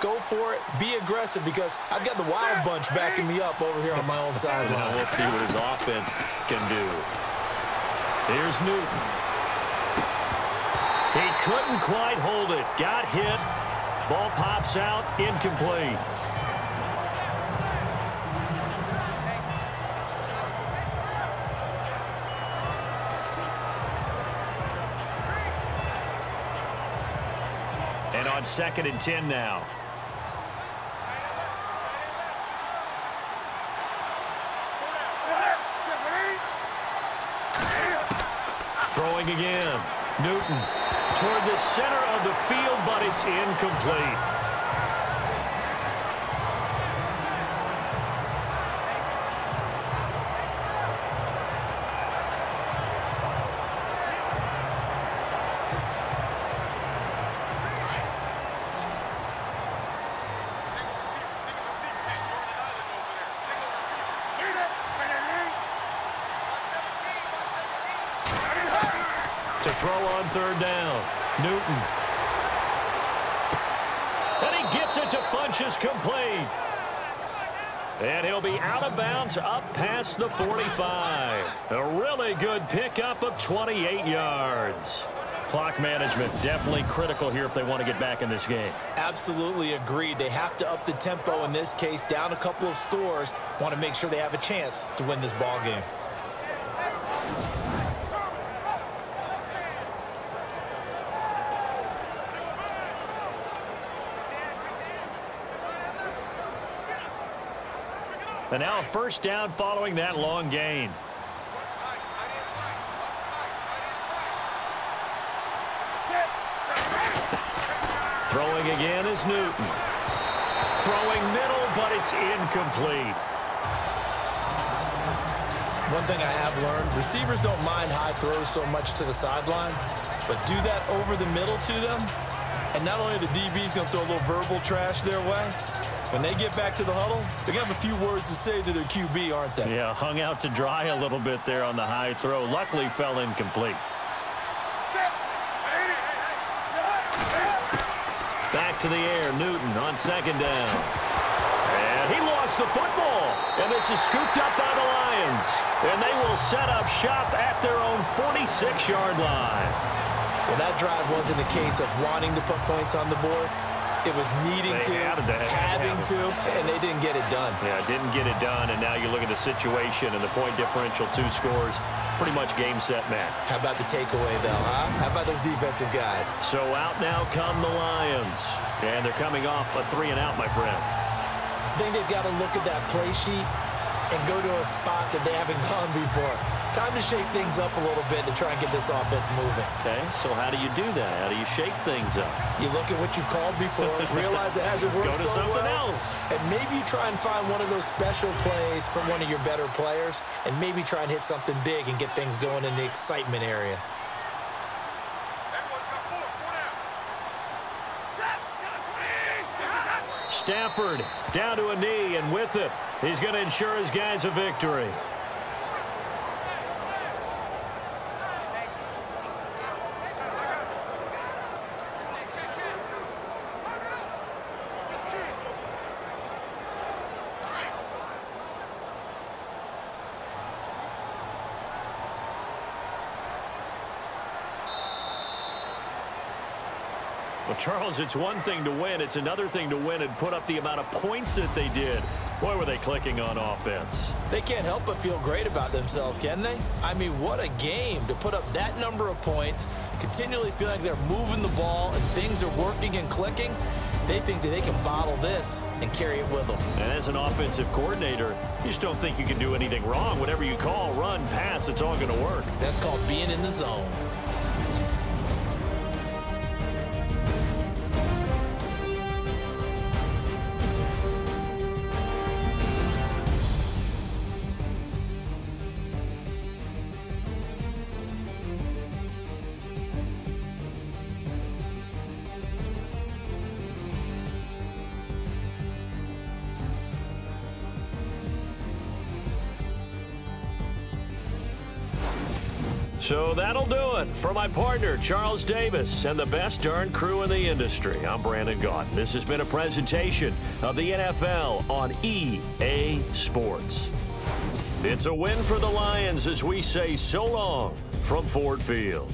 Go for it, be aggressive, because I've got the Wild Bunch backing me up over here on my own sideline. We'll see what his offense can do. Here's Newton. He couldn't quite hold it. Got hit. Ball pops out. Incomplete. And on second and ten now. Throwing again. Newton toward the center of the field, but it's incomplete. To throw on third down. Newton. And he gets it to Funchess, complete. And he'll be out of bounds up past the forty-five. A really good pickup of twenty-eight yards. Clock management definitely critical here if they want to get back in this game. Absolutely agreed. They have to up the tempo in this case. Down a couple of scores. Want to make sure they have a chance to win this ball game. And now first down following that long gain. Throwing again is Newton. Throwing middle, but it's incomplete. One thing I have learned, receivers don't mind high throws so much to the sideline, but do that over the middle to them, and not only are the D Bs going to throw a little verbal trash their way, when they get back to the huddle, they're going to have a few words to say to their Q B, aren't they? Yeah, hung out to dry a little bit there on the high throw. Luckily, fell incomplete. Back to the air, Newton on second down. And he lost the football. And this is scooped up by the Lions. And they will set up shop at their own forty-six yard line. Well, that drive wasn't a case of wanting to put points on the board. It was needing to, having to, and they didn't get it done. Yeah, didn't get it done, and now you look at the situation and the point differential, two scores, pretty much game, set, match. How about the takeaway, though, huh? How about those defensive guys? So out now come the Lions, and they're coming off a three and out, my friend. I think they've got to look at that play sheet and go to a spot that they haven't gone before. Time to shake things up a little bit to try and get this offense moving. Okay, so how do you do that? How do you shake things up? You look at what you've called before, realize it hasn't worked so well. Go to something else. And maybe try and find one of those special plays from one of your better players, and maybe try and hit something big and get things going in the excitement area. Stafford down to a knee, and with it, he's going to ensure his guys a victory. Charles, it's one thing to win. It's another thing to win and put up the amount of points that they did. Boy, were they clicking on offense. They can't help but feel great about themselves, can they? I mean, what a game to put up that number of points, continually feel like they're moving the ball and things are working and clicking. They think that they can bottle this and carry it with them. And as an offensive coordinator, you just don't think you can do anything wrong. Whatever you call, run, pass, it's all going to work. That's called being in the zone. So that'll do it for my partner, Charles Davis, and the best darn crew in the industry. I'm Brandon Gaudin. This has been a presentation of the N F L on E A Sports. It's a win for the Lions as we say so long from Ford Field.